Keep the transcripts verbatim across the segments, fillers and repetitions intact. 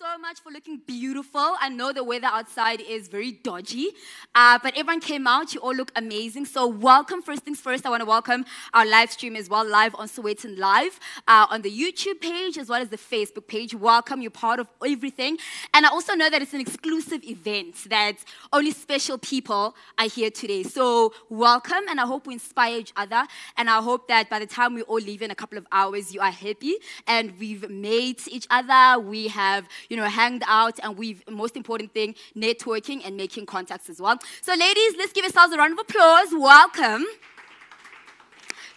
so much for looking beautiful. I know the weather outside is very dodgy, uh, but everyone came out. You all look amazing. So welcome. First things first, I want to welcome our live stream as well, live on Sowetan Live, uh, on the YouTube page as well as the Facebook page. Welcome. You're part of everything. And I also know that it's an exclusive event, that only special people are here today. So welcome, and I hope we inspire each other. And I hope that by the time we all leave in a couple of hours, you are happy and we've made each other. We have, you know, hanged out, and we've, most important thing, networking and making contacts as well. So ladies, let's give ourselves a round of applause. Welcome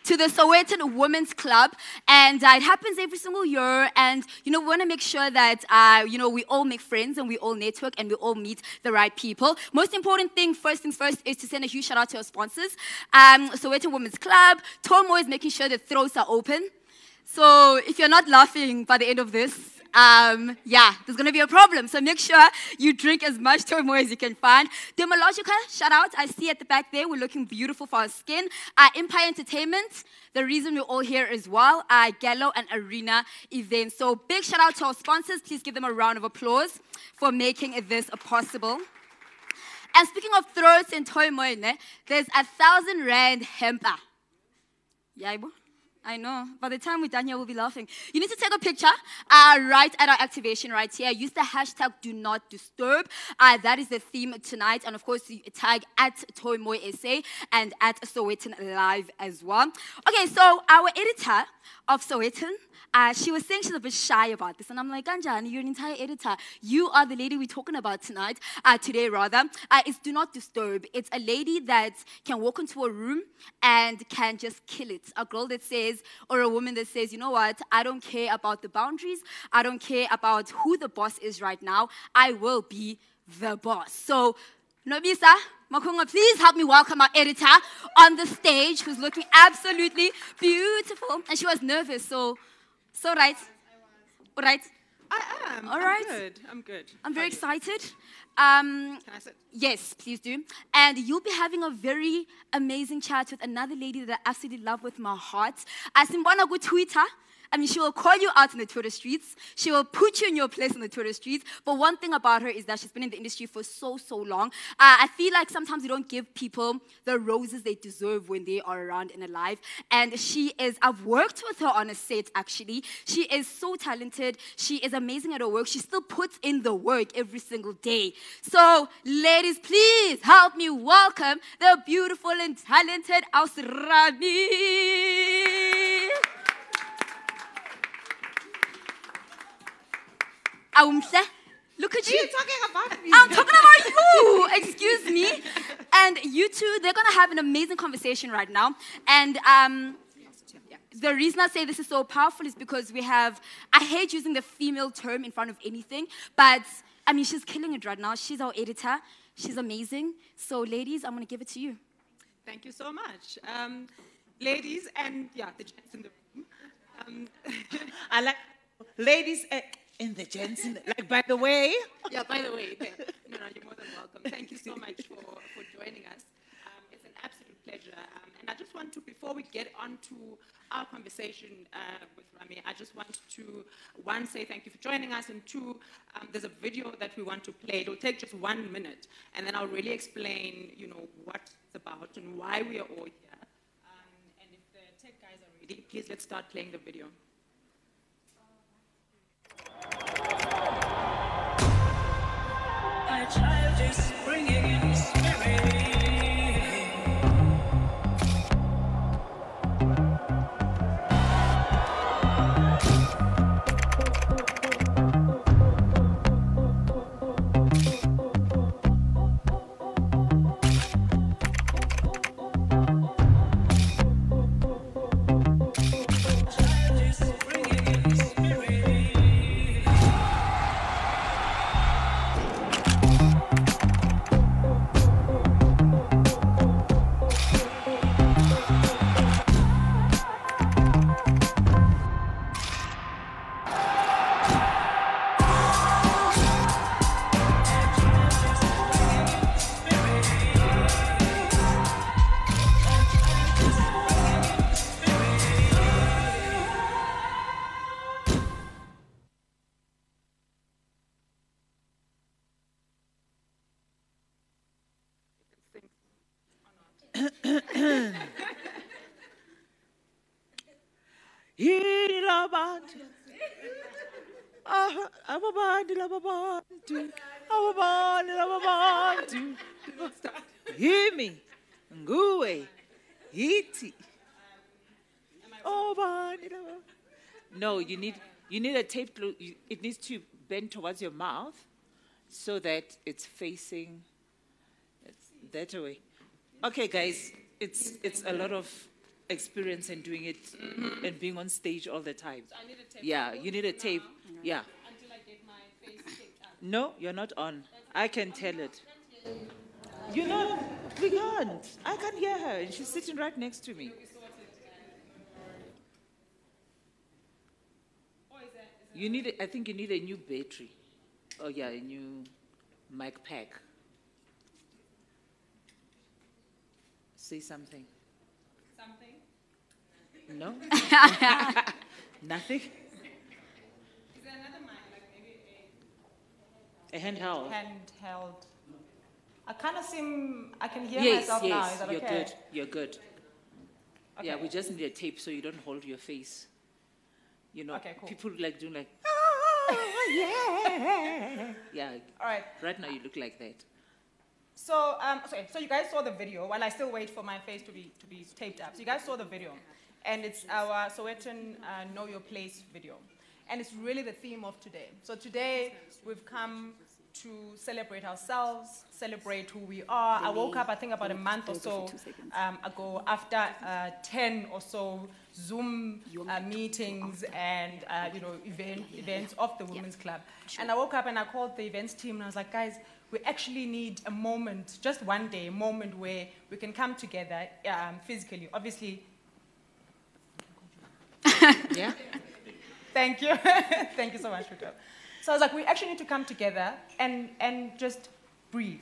to the Sowetan Women's Club, and uh, it happens every single year, and, you know, we want to make sure that, uh, you know, we all make friends, and we all network, and we all meet the right people. Most important thing, first things first, is to send a huge shout-out to our sponsors. Um, Sowetan Women's Club, T O I M O I is making sure that throats are open. So if you're not laughing by the end of this, Um, yeah, there's going to be a problem. So make sure you drink as much T O I M O I as you can find. Dermalogica, shout out. I see at the back there, we're looking beautiful for our skin. Uh, Empire Entertainment, the reason we're all here as well. Uh, Gallo and Arena events. So big shout out to our sponsors. Please give them a round of applause for making this possible. And speaking of throats and T O I M O I, there's a thousand rand hamper. Yaibo? I know. By the time we're done here, we'll be laughing. You need to take a picture uh, right at our activation right here. Use the hashtag do not disturb. Uh, that is the theme tonight. And, of course, you tag at T O I M O I S A and at Sowetan Live as well. Okay, so our editor of Sowetan, uh, she was saying she's a bit shy about this. And I'm like, Ganjan, you're an entire editor. You are the lady we're talking about tonight, uh, today rather. Uh, it's do not disturb. It's a lady that can walk into a room and can just kill it. A girl that says, or a woman that says, you know what, I don't care about the boundaries, I don't care about who the boss is right now, I will be the boss. So, Nobisa, Makunga, please help me welcome our editor on the stage, who's looking absolutely beautiful. And she was nervous, so, so right? All right? I am. All right. I'm good. I'm good. I'm very excited. Um, Can I sit? Yes, please do. And you'll be having a very amazing chat with another lady that I absolutely love with my heart. Asimbona go Twitter. I mean, she will call you out in the Twitter streets. She will put you in your place in the Twitter streets. But one thing about her is that she's been in the industry for so, so long. Uh, I feel like sometimes we don't give people the roses they deserve when they are around in their life. And she is, I've worked with her on a set, actually. She is so talented. She is amazing at her work. She still puts in the work every single day. So, ladies, please help me welcome the beautiful and talented Aus' Rami. Look at you. Are you talking about me? I'm talking about you. Excuse me. And you two, they're going to have an amazing conversation right now. And um, the reason I say this is so powerful is because we have, I hate using the female term in front of anything, but I mean, she's killing it right now. She's our editor. She's amazing. So ladies, I'm going to give it to you. Thank you so much. Um, ladies and, yeah, the gents in the room. Um, I like ladies and... And the gents, in the, like, by the way. Yeah, by the way. No, no, you're more than welcome. Thank you so much for, for joining us. Um, it's an absolute pleasure. Um, and I just want to, before we get on to our conversation uh, with Rami, I just want to, one, say thank you for joining us, and two, um, there's a video that we want to play. It'll take just one minute, and then I'll really explain, you know, what it's about and why we are all here. Um, and if the tech guys are ready, please let's start playing the video. My child is springing in Hear me. Nguwe. Hiti. No, you need you need a tape glue. It needs to bend towards your mouth so that it's facing that way. Okay, guys, it's it's a lot of experience in doing it and being on stage all the time. So I need a tape. Yeah, you need a tape. Now, yeah. Until I get my face taped up. No, you're not on. I can tell it. You know, we can't. I can't hear her, and she's sitting right next to me. You need, I think you need a new battery. Oh yeah, a new mic pack. Say something. Something? No? Nothing? Is there another mic, like maybe a... A handheld. Handheld. I kind of seem, I can hear yes, myself yes, now. Is that you're okay? Good. You're good. Okay. Yeah, we just need a tape so you don't hold your face. You know, okay, cool. People like doing like, oh, yeah. Yeah. All right. Right now you look like that. So, um, so, so you guys saw the video while I still wait for my face to be, to be taped up. So you guys saw the video. And it's our Sowetan uh, Know Your Place video. And it's really the theme of today. So today we've come to celebrate ourselves, celebrate who we are. I woke up, I think, about a month or so um, ago after uh, ten or so Zoom uh, meetings and uh, you know event, events of the Women's Club. And I woke up and I called the events team and I was like, guys, we actually need a moment, just one day, a moment where we can come together um, physically. Obviously, yeah. Thank you. Thank you so much, Rico. So I was like, we actually need to come together and, and just breathe.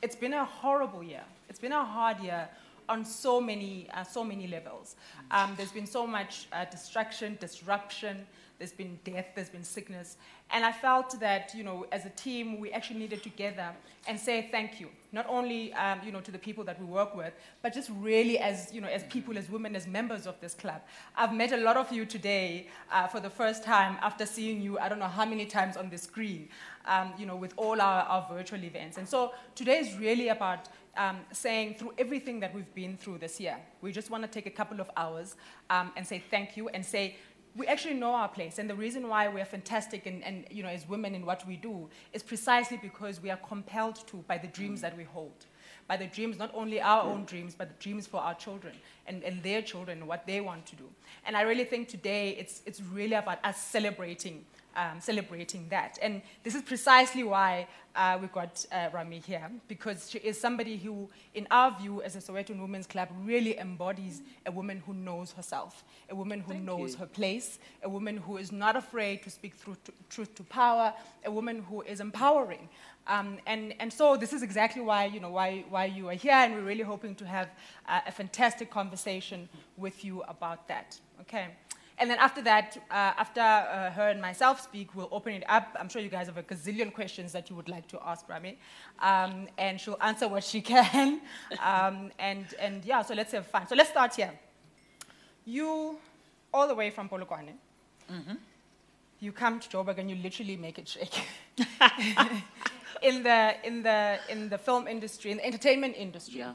It's been a horrible year. It's been a hard year on so many, uh, so many levels. Um, there's been so much uh, distraction, disruption. There's been death, there's been sickness. And I felt that, you know, as a team, we actually needed to gather and say thank you, not only, um, you know, to the people that we work with, but just really as, you know, as people, as women, as members of this club. I've met a lot of you today uh, for the first time after seeing you, I don't know how many times on the screen, um, you know, with all our, our virtual events. And so today is really about um, saying through everything that we've been through this year, we just want to take a couple of hours um, and say thank you and say, we actually know our place, and the reason why we are fantastic and, and, you know, as women in what we do is precisely because we are compelled to by the dreams that we hold, by the dreams, not only our own dreams, but the dreams for our children and, and their children, what they want to do. And I really think today it's, it's really about us celebrating, um, celebrating that. And this is precisely why uh, we got uh, Rami here, because she is somebody who, in our view, as a Sowetan Women's Club, really embodies a woman who knows herself, a woman who Thank knows you. her place, a woman who is not afraid to speak through to, truth to power, a woman who is empowering. Um, and, and so this is exactly why, you know, why, why you are here, and we're really hoping to have uh, a fantastic conversation with you about that, okay? And then after that, uh, after uh, her and myself speak, we'll open it up. I'm sure you guys have a gazillion questions that you would like to ask Rami, um, and she'll answer what she can. Um, and, and yeah, so let's have fun. So let's start here. You, all the way from Polokwane, mm-hmm. you come to Joburg and you literally make it shake. In the, in the, in the film industry, in the entertainment industry. Yeah.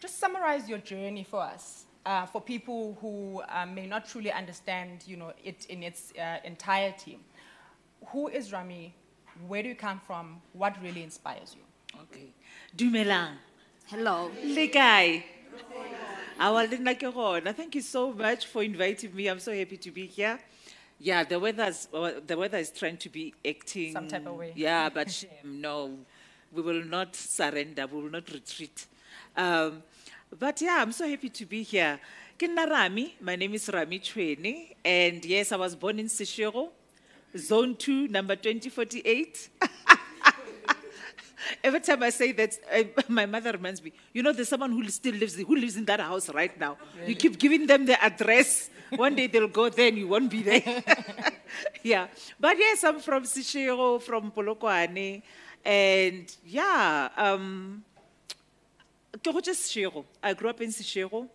Just summarize your journey for us, uh, for people who uh, may not truly understand, you know, it in its uh, entirety. Who is Rami? Where do you come from? What really inspires you? Okay. Dumelang. Hello. Lekai. Thank you so much for inviting me. I'm so happy to be here. Yeah, the weather's uh, the weather is trying to be acting some type of way. Yeah, but shame, no, we will not surrender. We will not retreat. Um, but yeah, I'm so happy to be here. Rami, my name is Rami Chuene, and yes, I was born in Sishiro, Zone Two, number twenty forty-eight. Every time I say that, I, my mother reminds me. You know, there's someone who still lives who lives in that house right now. Really? You keep giving them the address. One day they'll go there, and you won't be there. Yeah, but yes, I'm from Sishiro, from Polokwane, and yeah, um, I grew up in Sishiro,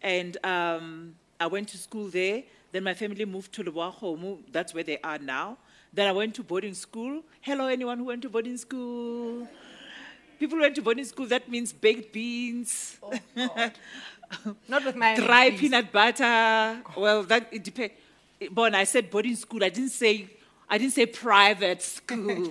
and um, I went to school there. Then my family moved to Letoho. That's where they are now. Then I went to boarding school. Hello, anyone who went to boarding school? People went to boarding school, that means baked beans. Oh, God. Not with my dry beans. Peanut butter. God. Well, that it depends. But I said boarding school. I didn't say I didn't say private school.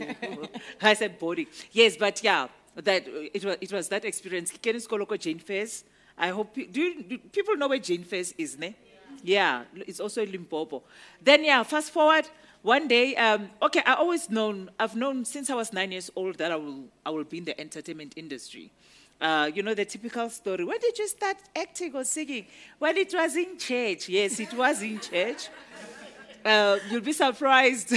I said boarding. Yes, but yeah, that it was it was that experience. Jane Fez. I hope do, you, do people know where Jane Fez is, ne? Yeah. yeah, it's also in Limpopo. Then yeah, fast forward. One day, um, okay, I always known, I've known since I was nine years old that I will, I will be in the entertainment industry. Uh, you know, the typical story, when did you start acting or singing? Well, it was in church. Yes, it was in church. Uh, you'll be surprised.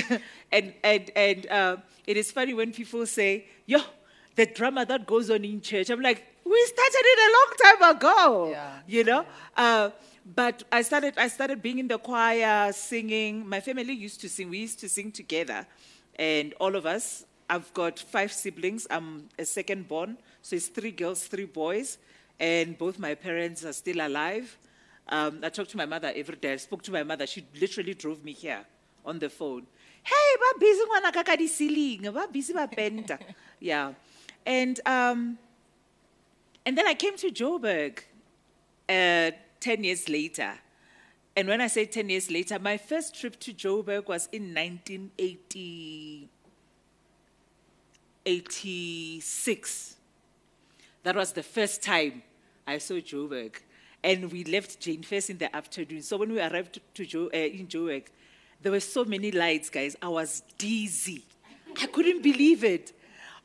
and and, and uh, it is funny when people say, yo, the drama that goes on in church. I'm like, we started it a long time ago, yeah. you know? Yeah. Uh, But I started, I started being in the choir, singing. My family used to sing. We used to sing together. And all of us, I've got five siblings. I'm a second born. So it's three girls, three boys. And both my parents are still alive. Um, I talk to my mother every day. I spoke to my mother. She literally drove me here on the phone. Hey, ba busy wana kaka di ceiling. Ba busy ba penta. Yeah. And, um, and then I came to Joburg. Uh, ten years later. And when I say ten years later, my first trip to Joburg was in nineteen eighty-six. That was the first time I saw Joburg. And we left Jane Fest in the afternoon. So when we arrived to jo uh, in Joburg, there were so many lights, guys. I was dizzy. I couldn't believe it.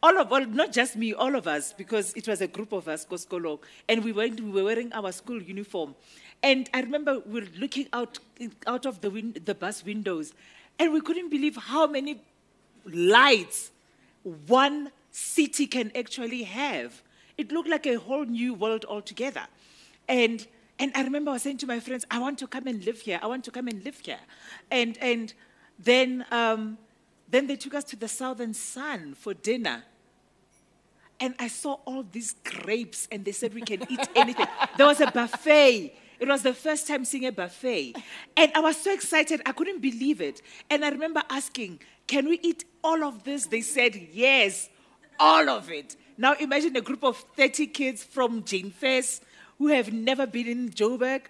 All of, all, not just me, all of us, because it was a group of us, Koskolo, and we went. We were wearing our school uniform, and I remember we were looking out out of the win, the bus windows, and we couldn't believe how many lights one city can actually have. It looked like a whole new world altogether, and and I remember I was saying to my friends, "I want to come and live here. I want to come and live here," and and then um, then they took us to the Southern Sun for dinner. And I saw all these grapes, and they said we can eat anything. There was a buffet. It was the first time seeing a buffet. And I was so excited, I couldn't believe it. And I remember asking, can we eat all of this? They said, yes, all of it. Now imagine a group of thirty kids from Jane Fez who have never been in Joburg.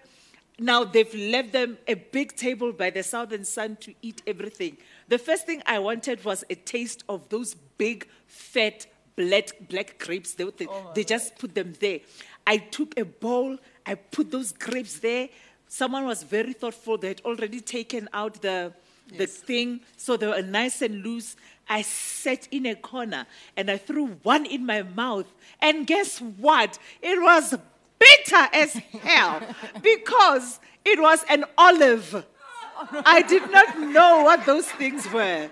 Now they've left them a big table by the Southern Sun to eat everything. The first thing I wanted was a taste of those big, fat, Black, black grapes, they, they, oh they just God. Put them there. I took a bowl, I put those grapes there. Someone was very thoughtful. They had already taken out the, yes. the thing, so they were nice and loose. I sat in a corner, and I threw one in my mouth. And guess what? It was bitter as hell because it was an olive. I did not know what those things were.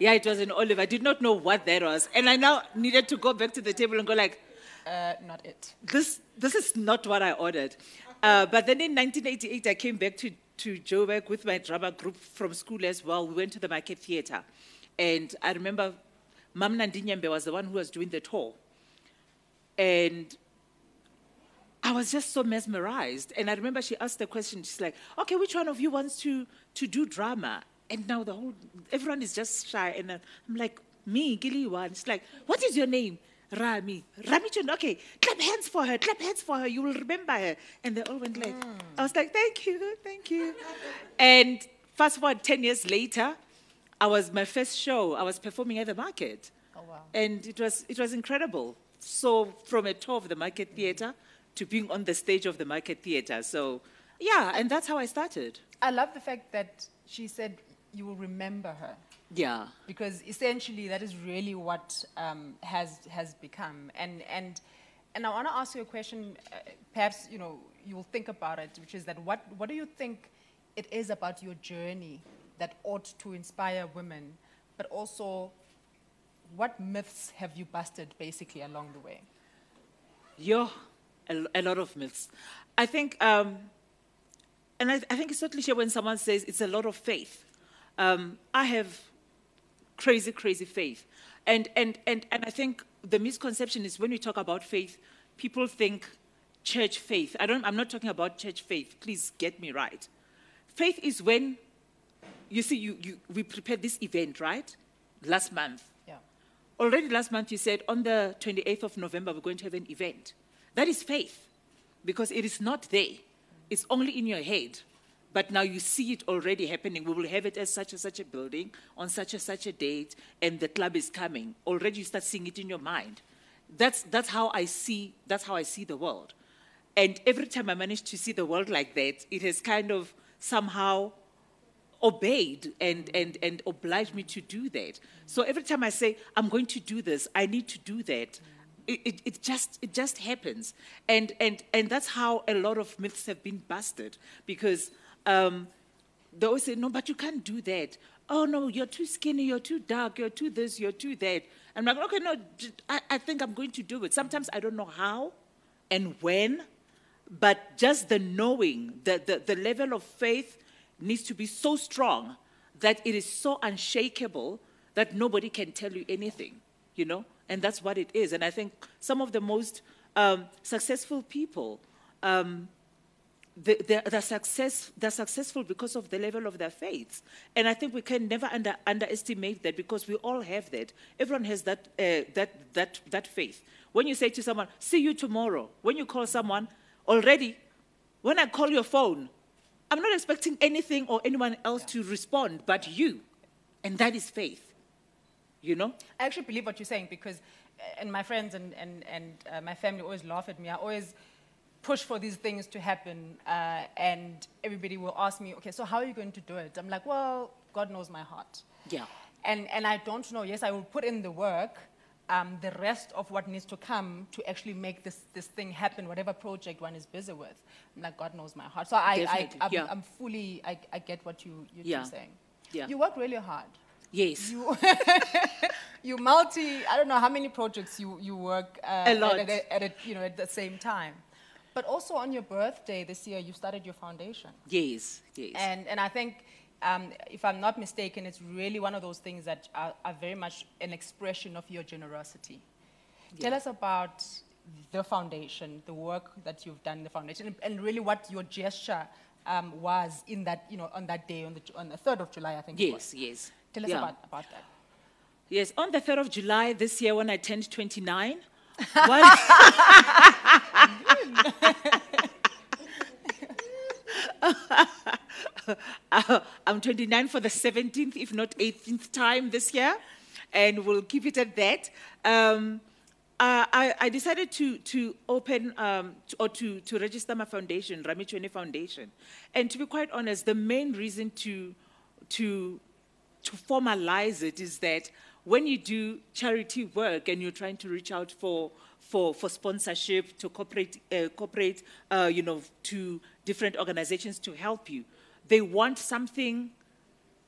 Yeah, it was an olive. I did not know what that was. And I now needed to go back to the table and go like, uh, not it. This this is not what I ordered. Uh, but then in nineteen eighty-eight, I came back to, to Joburg with my drama group from school as well. We went to the Market Theatre. And I remember Mam Nandinyambe was the one who was doing the tour. And I was just so mesmerized. And I remember she asked the question, she's like, okay, which one of you wants to, to do drama? And now the whole, everyone is just shy. And I'm like, me, Giliwa. And it's like, what is your name? Rami. Rami Chuene. Okay, clap hands for her. Clap hands for her. You will remember her. And they all went like, mm. I was like, thank you, thank you. And fast forward ten years later, I was my first show. I was performing at the market. Oh, wow. And it was, it was incredible. So from a tour of the Market Theatre mm-hmm. to being on the stage of the Market Theatre. So, yeah, and that's how I started. I love the fact that she said, you will remember her. Yeah. Because essentially that is really what um, has has become. And and and I want to ask you a question, uh, perhaps, you know, you'll think about it, which is that what, what do you think it is about your journey that ought to inspire women, but also what myths have you busted basically along the way? Yeah, a, a lot of myths. I think, um, and I, I think it's totally sure when someone says it's a lot of faith. Um, I have crazy, crazy faith. And, and, and, and I think the misconception is when we talk about faith, people think church faith. I don't, I'm not talking about church faith. Please get me right. Faith is when, you see, you, you, we prepared this event, right? Last month. Yeah. Already last month you said on the twenty-eighth of November we're going to have an event. That is faith because it is not there. It's only in your head. But now you see it already happening. We will have it at such and such a building, on such and such a date, and the club is coming. Already you start seeing it in your mind. That's, that's, how I see, that's how I see the world. And every time I manage to see the world like that, it has kind of somehow obeyed and, and, and obliged me to do that. So every time I say, I'm going to do this, I need to do that, it, it, it, just, it just happens. And, and, and that's how a lot of myths have been busted, because Um, they always say, no, but you can't do that. Oh, no, you're too skinny, you're too dark, you're too this, you're too that. And I'm like, okay, no, I, I think I'm going to do it. Sometimes I don't know how and when, but just the knowing, the, the, the level of faith needs to be so strong that it is so unshakable that nobody can tell you anything, you know? And that's what it is. And I think some of the most um, successful people, um, The, the, the success, they're successful because of the level of their faith. And I think we can never under, underestimate that, because we all have that. Everyone has that, uh, that, that, that faith. When you say to someone, see you tomorrow, when you call someone, already, when I call your phone, I'm not expecting anything or anyone else yeah. to respond but you. And that is faith, you know? I actually believe what you're saying, because, and my friends and, and, and uh, my family always laugh at me. I always push for these things to happen, uh, and everybody will ask me, okay, so how are you going to do it? I'm like, well, God knows my heart. Yeah. And, and I don't know. Yes, I will put in the work, um, the rest of what needs to come to actually make this, this thing happen, whatever project one is busy with. I'm like, God knows my heart. So I, I, I'm, yeah. I'm fully, I, I get what you, you're yeah. saying. Yeah. You work really hard. Yes. You, you multi, I don't know how many projects you, you work uh, a lot. At, at, at, at, you know, at the same time. But also on your birthday this year, you started your foundation. Yes, yes. And, and I think, um, if I'm not mistaken, it's really one of those things that are, are very much an expression of your generosity. Yeah. Tell us about the foundation, the work that you've done in the foundation, and, and really what your gesture um, was in that, you know, on that day, on the, on the third of July, I think yes, it was. Yes, yes. Tell us yeah. about, about that. Yes, on the third of July this year, when I turned twenty-nine, one I'm twenty-nine for the seventeenth, if not eighteenth time this year, and we'll keep it at that. Um, uh, I, I decided to, to open um, to, or to, to register my foundation, Rami Chuene Foundation. And to be quite honest, the main reason to, to, to formalize it is that when you do charity work and you're trying to reach out for for, for sponsorship, to corporate, uh, corporate uh, you know, to different organizations to help you, they want something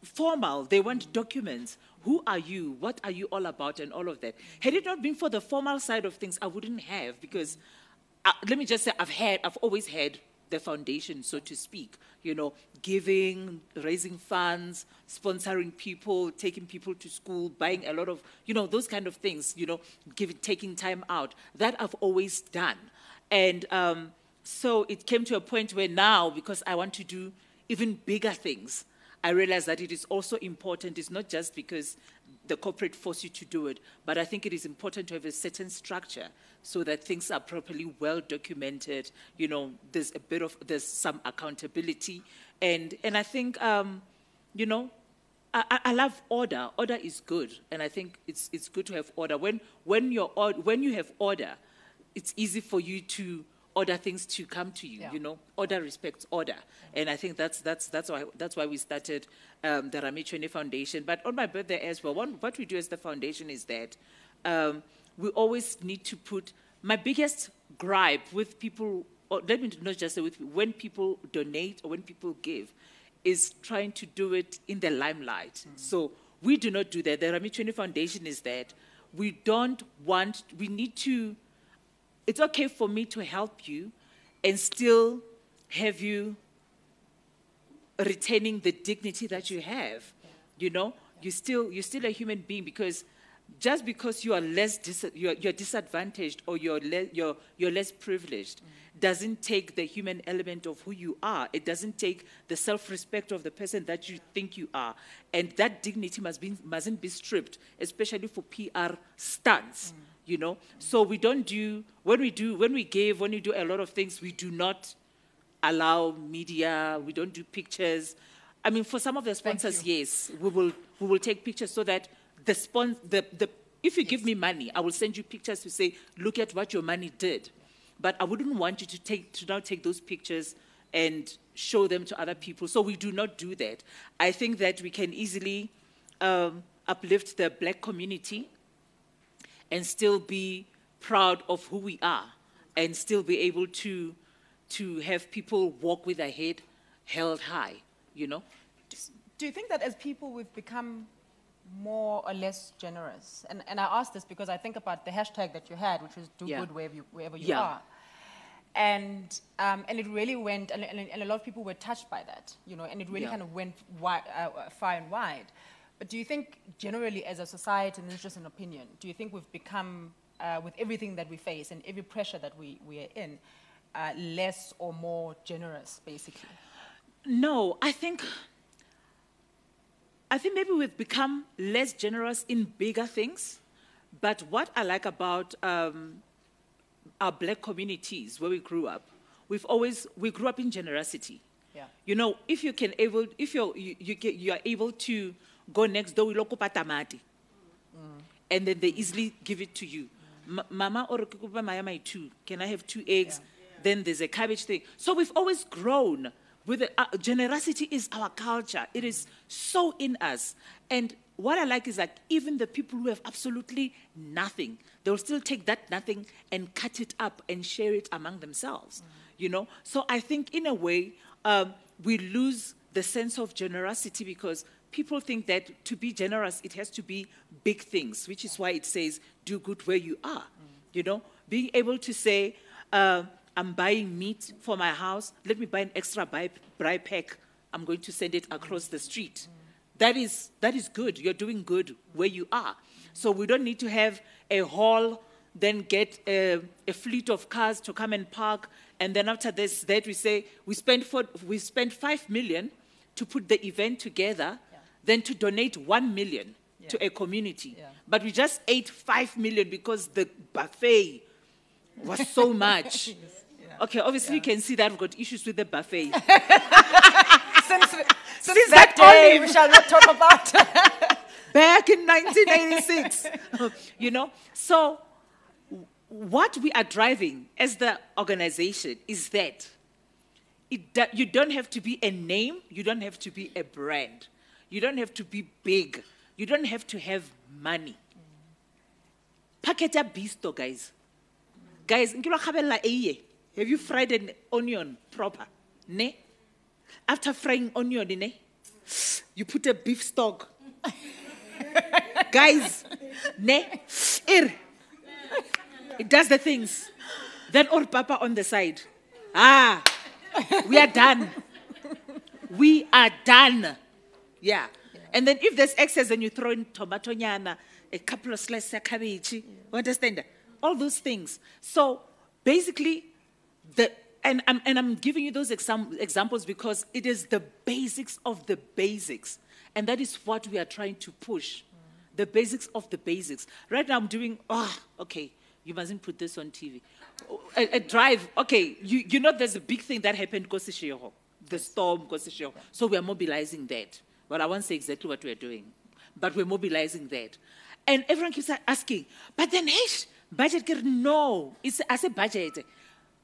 formal. They want documents. Who are you? What are you all about? And all of that. Had it not been for the formal side of things, I wouldn't have, because uh, let me just say, I've had, I've always had the foundation, so to speak, you know, giving, raising funds, sponsoring people, taking people to school, buying a lot of, you know, those kind of things, you know, giving, taking time out. That I've always done. And um, so it came to a point where now, because I want to do even bigger things, I realize that it is also important. It's not just because the corporate force you to do it, but I think it is important to have a certain structure so that things are properly well documented. You know, there's a bit of, there's some accountability. And, and I think, um, you know, I, I love order. Order is good. And I think it's, it's good to have order. When, when, you're, when you have order, it's easy for you to order things to come to you, yeah. you know. Order respects order. Yeah. And I think that's that's that's why that's why we started um, the Rami Chuene Foundation. But on my birthday as well, one, what we do as the foundation is that um, we always need to put, my biggest gripe with people, or let me not just say with when people donate or when people give, is trying to do it in the limelight. Mm-hmm. So we do not do that. The Rami Chuene Foundation is that we don't want, we need to, it's okay for me to help you and still have you retaining the dignity that you have, yeah. you know? Yeah. You're still, you're still a human being, because just because you are less dis you're, you're disadvantaged or you're, le you're, you're less privileged mm. doesn't take the human element of who you are. It doesn't take the self-respect of the person that you think you are. And that dignity must be, mustn't be stripped, especially for P R stunts. Mm. You know, so we don't do, when we do, when we give, when we do a lot of things, we do not allow media, we don't do pictures. I mean, for some of the sponsors, yes, we will, we will take pictures so that the sponsor, the, the, if you yes. give me money, I will send you pictures to say, look at what your money did. But I wouldn't want you to take, to now take those pictures and show them to other people. So we do not do that. I think that we can easily um, uplift the black community and still be proud of who we are, and still be able to, to have people walk with their head held high, you know? Do, do you think that as people we've become more or less generous? And, and I ask this because I think about the hashtag that you had, which was do yeah. good wherever you, wherever you yeah. are. And, um, and it really went, and, and, and a lot of people were touched by that, you know, and it really yeah. kind of went wi uh, far and wide. But do you think generally as a society, and this is just an opinion, do you think we've become, uh, with everything that we face and every pressure that we, we are in, uh, less or more generous, basically? No, I think, I think maybe we've become less generous in bigger things. But what I like about um, our black communities where we grew up, we've always, we grew up in generosity. Yeah. You know, if you can able, if you're, you, you, get, you are able to go next door, we look up tamati, and then they easily give it to you. Mm. Mama or kikupa two. Can I have two eggs? Yeah. Yeah. Then there's a cabbage thing. So we've always grown with the, uh, generosity is our culture. It is so in us. And what I like is that even the people who have absolutely nothing, they will still take that nothing and cut it up and share it among themselves. Mm. You know. So I think in a way um, we lose the sense of generosity because people think that to be generous, it has to be big things, which is why it says, do good where you are. Mm. You know, being able to say, uh, I'm buying meat for my house. Let me buy an extra bribe pack. I'm going to send it across the street. Mm. That is, that is good. You're doing good where you are. So we don't need to have a hall, then get a, a fleet of cars to come and park. And then after this, that we say, we spend, four, we spend five million to put the event together, than to donate one million yeah. to a community. Yeah. But we just ate five million because the buffet was so much. Yes. Yeah. Okay, obviously yeah. you can see that we've got issues with the buffet. since, since since that, that day, we shall not talk about back in nineteen eighty-six. You know, so what we are driving as the organization is that it, that you don't have to be a name, you don't have to be a brand. You don't have to be big. You don't have to have money. Packet a beast, guys. Guys, have you fried an onion proper? Ne? After frying onion, ne? You put a beef stock. Guys, ne? It does the things. Then old papa on the side. Ah, we are done. We are done. Yeah. yeah, and then if there's excess, then you throw in tomato nyana, a couple of slices of cabbage. Yeah. You understand that? All those things. So basically, the and I'm and I'm giving you those exam, examples because it is the basics of the basics, and that is what we are trying to push, mm. the basics of the basics. Right now, I'm doing. Oh, okay. You mustn't put this on T V. A, a drive. Okay, you you know there's a big thing that happened because Sishiro, the storm because Sishiro. So we are mobilizing that. Well, I won't say exactly what we're doing, but we're mobilizing that. And everyone keeps asking, but then, hey, budget, no, it's as a budget.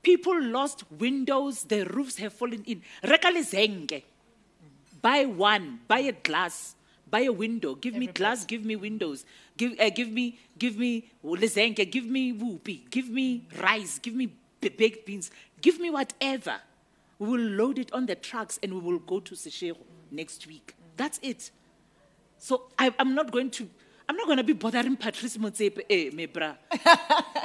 People lost windows, their roofs have fallen in. Mm. Buy one, buy a glass, buy a window. Give Every me glass, place. Give me windows. Give, uh, give me, give me lezenge, give me whoopee, give me rice, give me baked beans, give me whatever. We will load it on the trucks and we will go to Seshego next week. That's it. So I, I'm not going to, I'm not going to be bothering Patrice Motsepe, eh, me bra.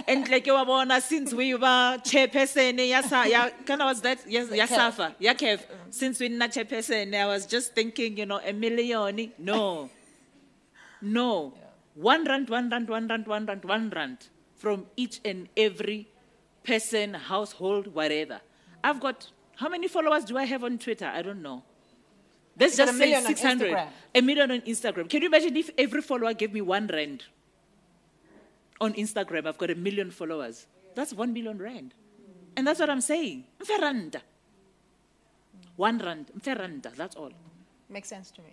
And like you were since we were chairperson, yasa, kind of was that, yes, yasafa, yakev. Since we not chairperson, I was just thinking, you know, a million. No, no. one rand, one rand, one rand, one rand, one rand from each and every person, household, whatever. I've got, how many followers do I have on Twitter? I don't know. Let's just say six hundred. A million on Instagram. Can you imagine if every follower gave me one rand? On Instagram, I've got a million followers. That's one million rand. And that's what I'm saying. Mferanda. One rand. Mferanda. That's all. Makes sense to me.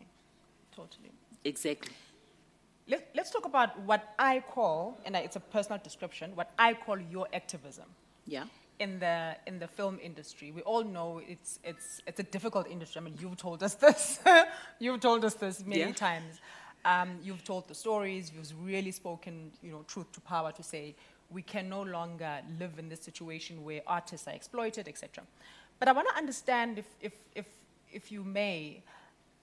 Totally. Exactly. Let, let's talk about what I call, and it's a personal description, what I call your activism. Yeah. In the in the film industry, we all know it's it's it's a difficult industry. I mean, you've told us this. You've told us this many yeah. times. Um, you've told the stories. You've really spoken, you know, truth to power to say we can no longer live in this situation where artists are exploited, et cetera. But I want to understand, if if if if you may,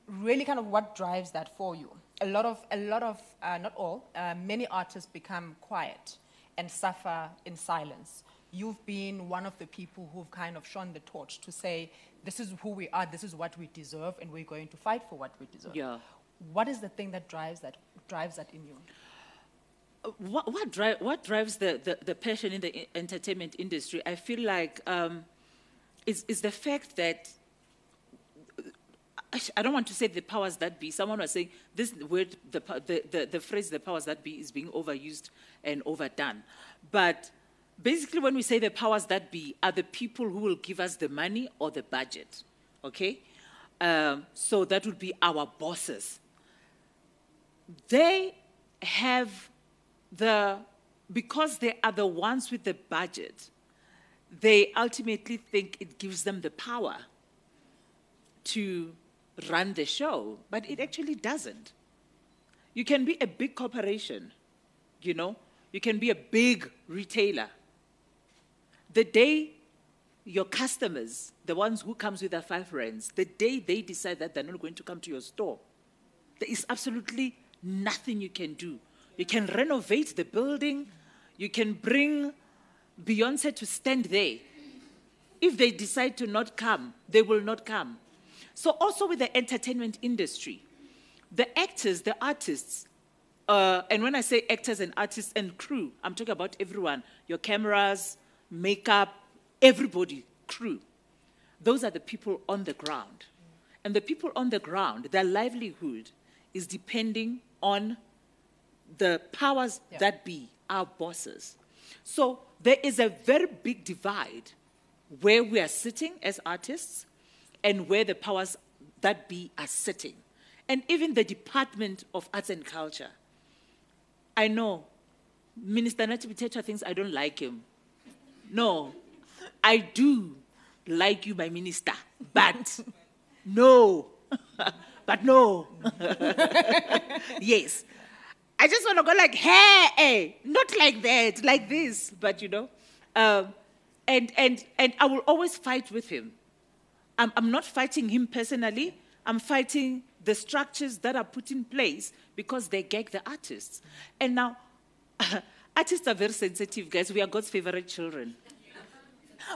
really kind of what drives that for you. A lot of a lot of uh, not all uh, many artists become quiet and suffer in silence. You've been one of the people who've kind of shone the torch to say, this is who we are, this is what we deserve, and we're going to fight for what we deserve. Yeah. What is the thing that drives that, drives that in you? Uh, what, what, dri what drives the, the, the passion in the entertainment industry? I feel like um, is, is the fact that, I don't want to say the powers that be. Someone was saying this word, the, the, the, the phrase the powers that be is being overused and overdone. But basically, when we say the powers that be, are the people who will give us the money or the budget, okay? Um, so that would be our bosses. They have the, because they are the ones with the budget, they ultimately think it gives them the power to run the show, but it actually doesn't. You can be a big corporation, you know? You can be a big retailer. The day your customers, the ones who comes with their five rands, the day they decide that they're not going to come to your store, there is absolutely nothing you can do. You can renovate the building. You can bring Beyonce to stand there. If they decide to not come, they will not come. So also with the entertainment industry, the actors, the artists, uh, and when I say actors and artists and crew, I'm talking about everyone, your cameras, makeup, everybody, crew. Those are the people on the ground. And the people on the ground, their livelihood is depending on the powers yeah. that be, our bosses. So there is a very big divide where we are sitting as artists and where the powers that be are sitting. And even the Department of Arts and Culture. I know Minister Natibutatra thinks I don't like him. No, I do like you, my minister, but no, but no, yes. I just want to go like, hey, hey, not like that, like this, but you know. Um, and, and, and I will always fight with him. I'm, I'm not fighting him personally. I'm fighting the structures that are put in place because they gag the artists. And now... Artists are very sensitive, guys. We are God's favorite children.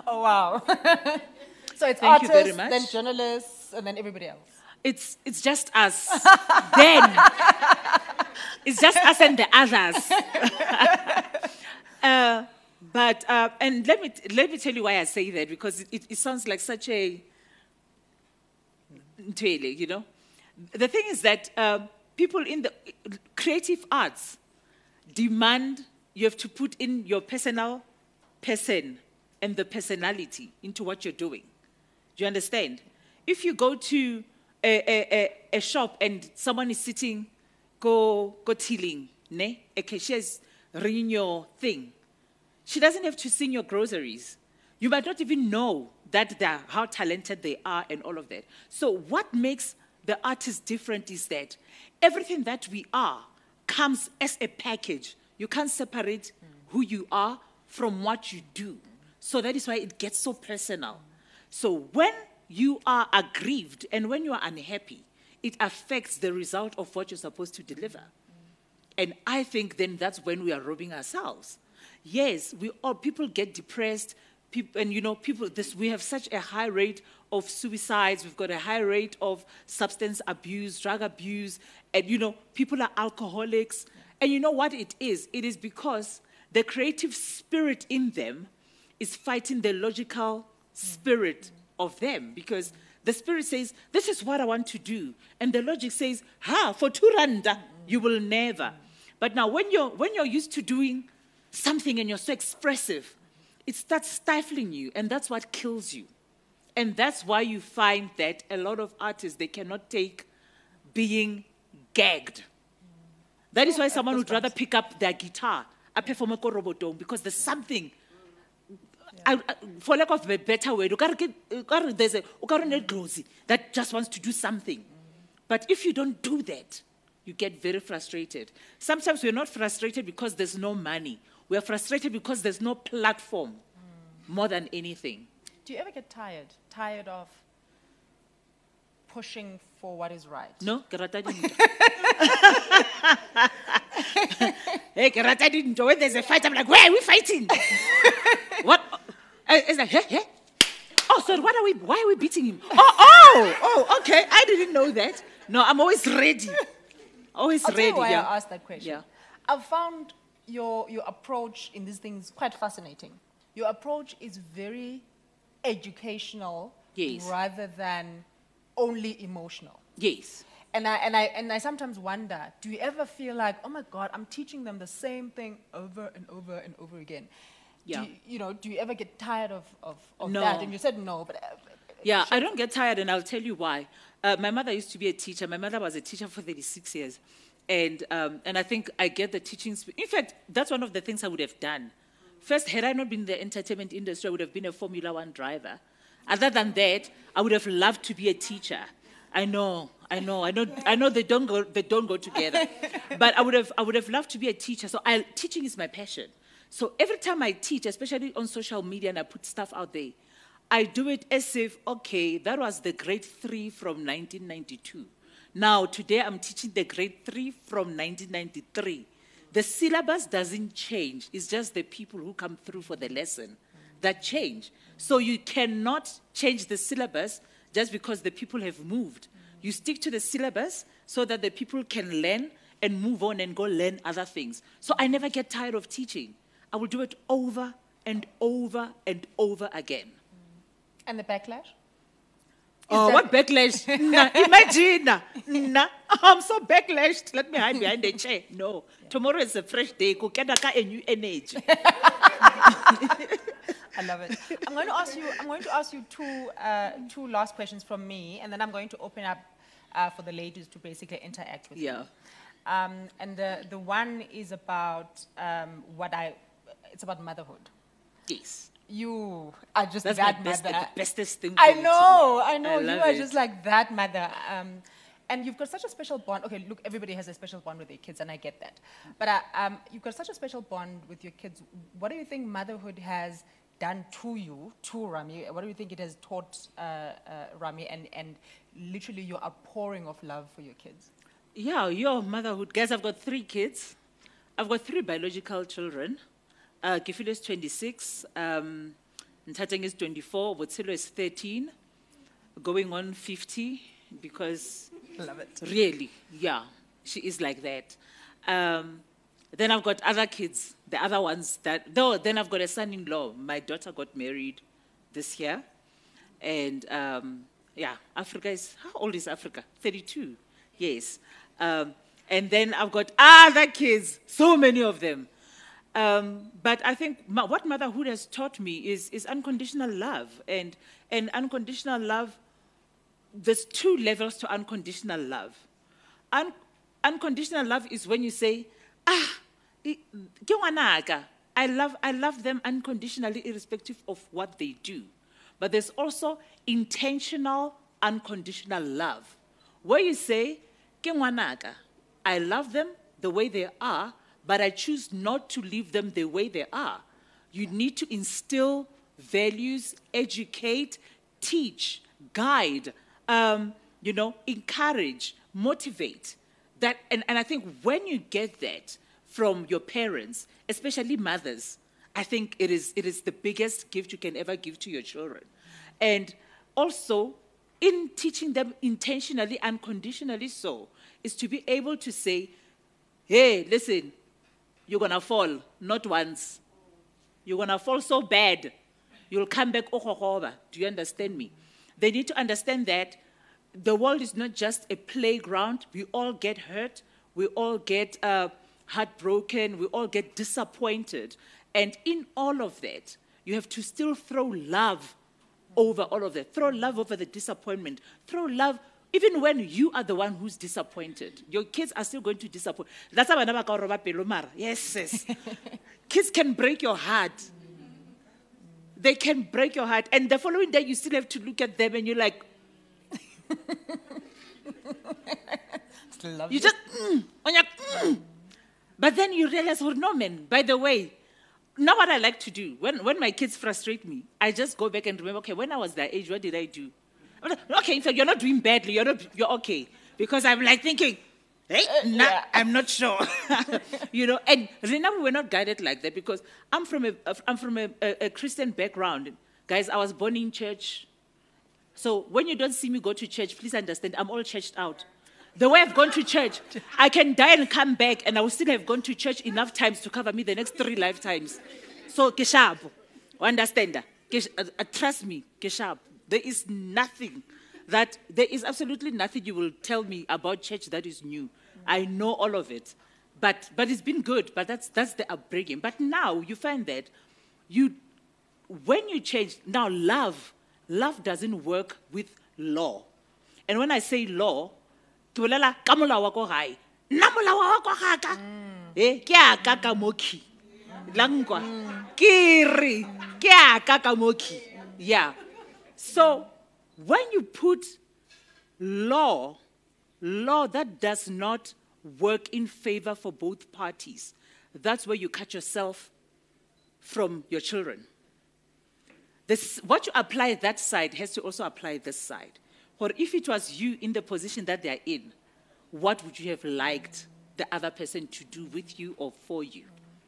Oh, wow. So it's Thank artists, you very much. Then journalists, and then everybody else. It's, it's just us. Then. It's just us and the others. uh, but, uh, and let me, let me tell you why I say that, because it, it, it sounds like such a, you know. The thing is that uh, people in the creative arts demand... You have to put in your personal person and the personality into what you're doing. Do you understand? If you go to a, a, a, a shop and someone is sitting, go go tilling, ne? A cashier's ringing your thing. She doesn't have to sing your groceries. You might not even know that they are, how talented they are and all of that. So what makes the artist different is that everything that we are comes as a package. You can't separate who you are from what you do. So that is why it gets so personal. So when you are aggrieved and when you are unhappy, it affects the result of what you're supposed to deliver. And I think then that's when we are robbing ourselves. Yes, we all, people get depressed. People, and you know, people, this, we have such a high rate of suicides. We've got a high rate of substance abuse, drug abuse. And you know, people are alcoholics. And you know what it is? It is because the creative spirit in them is fighting the logical spirit of them, because the spirit says, this is what I want to do. And the logic says, ha, for two randa, you will never. But now when you're, when you're used to doing something and you're so expressive, it starts stifling you, and that's what kills you. And that's why you find that a lot of artists, they cannot take being gagged. That is why someone would rather pick up their guitar, I perform a Robotome, because there's something, I, I, for lack of a better word, there's a that just wants to do something. But if you don't do that, you get very frustrated. Sometimes we're not frustrated because there's no money. We're frustrated because there's no platform, more than anything. Do you ever get tired? Tired of pushing for what is right? No. Hey, Karata didn't know. When there's a fight, I'm like, where are we fighting? What? It's like, hey, hey. Oh, so what are we, why are we beating him? Oh, oh, oh, okay. I didn't know that. No, I'm always ready. Always I'll ready. Tell you why yeah. I asked that question. Yeah. I've found your, your approach in these things quite fascinating. Your approach is very educational, yes, rather than only emotional. Yes. And I, and, I, and I sometimes wonder, do you ever feel like, oh my God, I'm teaching them the same thing over and over and over again? Yeah. Do you, you know, do you ever get tired of, of, of no. that? And you said no, but... Uh, yeah, I don't get tired, and I'll tell you why. Uh, my mother used to be a teacher. My mother was a teacher for thirty-six years. And, um, and I think I get the teaching... In fact, that's one of the things I would have done. First, had I not been in the entertainment industry, I would have been a Formula One driver. Other than that, I would have loved to be a teacher. I know, I know, I know, I know they don't go, they don't go together. But I would have, I would have loved to be a teacher. So I, teaching is my passion. So every time I teach, especially on social media, and I put stuff out there, I do it as if, okay, that was the grade three from nineteen ninety-two. Now today I'm teaching the grade three from nineteen ninety-three. The syllabus doesn't change. It's just the people who come through for the lesson that change. So you cannot change the syllabus just because the people have moved. You stick to the syllabus so that the people can learn and move on and go learn other things. So I never get tired of teaching. I will do it over and over and over again. And the backlash? Is oh, what backlash? Nah, imagine. Nah, I'm so backlashed. Let me hide behind the chair. No. Yeah. Tomorrow is a fresh day. Go get a new energy. I love it. I'm going to ask you. I'm going to ask you two, uh, two last questions from me, and then I'm going to open up uh, for the ladies to basically interact with yeah. you. Um, and the the one is about um, what I. It's about motherhood. Yes. You are just That's that my best, mother. The bestest thing. I know. I know. I you are it. Just like that mother. Um, And you've got such a special bond. Okay, look, everybody has a special bond with their kids, and I get that. But uh, um, you've got such a special bond with your kids. What do you think motherhood has done to you, to Rami? What do you think it has taught uh, uh, Rami, and, and literally your outpouring of love for your kids? Yeah, your motherhood. Guys, I've got three kids. I've got three biological children. Uh, Kefilo is twenty-six. Um, Ntateng is twenty-four. Wotsilo is thirteen. Going on fifty. Because love it. Really, yeah, she is like that. Um, then I've got other kids, the other ones that, though, then I've got a son-in-law. My daughter got married this year. And um, yeah, Africa is, how old is Africa? thirty-two, yes. Um, and then I've got other kids, so many of them. Um, but I think my, what motherhood has taught me is, is unconditional love. And, and unconditional love, there's two levels to unconditional love. Un unconditional love is when you say, ah, I love, I love them unconditionally, irrespective of what they do. But there's also intentional unconditional love, where you say, I love them the way they are, but I choose not to leave them the way they are. You need to instill values, educate, teach, guide, Um, you know, encourage, motivate. That, and, and I think when you get that from your parents, especially mothers, I think it is, it is the biggest gift you can ever give to your children. And also, in teaching them intentionally, unconditionally so, is to be able to say, hey, listen, you're going to fall, not once. You're going to fall so bad, you'll come back. Do you understand me? They need to understand that the world is not just a playground. We all get hurt. We all get uh, heartbroken. We all get disappointed. And in all of that, you have to still throw love over all of that. Throw love over the disappointment. Throw love even when you are the one who's disappointed. Your kids are still going to disappoint. That's how I never got Robert Pelomar. Yes, yes. Kids can break your heart. They can break your heart. And the following day, you still have to look at them and you're like, you just, mm, and you're, mm. But then you realize, oh, no, man, by the way, now what I like to do, when, when my kids frustrate me, I just go back and remember, okay, when I was that age, what did I do? Okay, in fact, you're not doing badly, you're, not, you're okay. Because I'm like thinking, hey, uh, nah, yeah. I'm not sure. You know, and remember, we're not guided like that because I'm from, a, I'm from a, a, a Christian background. Guys, I was born in church. So when you don't see me go to church, please understand, I'm all churched out. The way I've gone to church, I can die and come back, and I will still have gone to church enough times to cover me the next three lifetimes. So, Keshab, understand that. Trust me, Keshab. There is nothing that, there is absolutely nothing you will tell me about church that is new. I know all of it. But, but it's been good, but that's, that's the upbringing. But now you find that you, when you change, now love, love doesn't work with law. And when I say law, yeah. So when you put law, law that does not work in favor for both parties, that's where you cut yourself from your children. This, what you apply that side has to also apply this side. Or if it was you in the position that they are in, what would you have liked the other person to do with you or for you?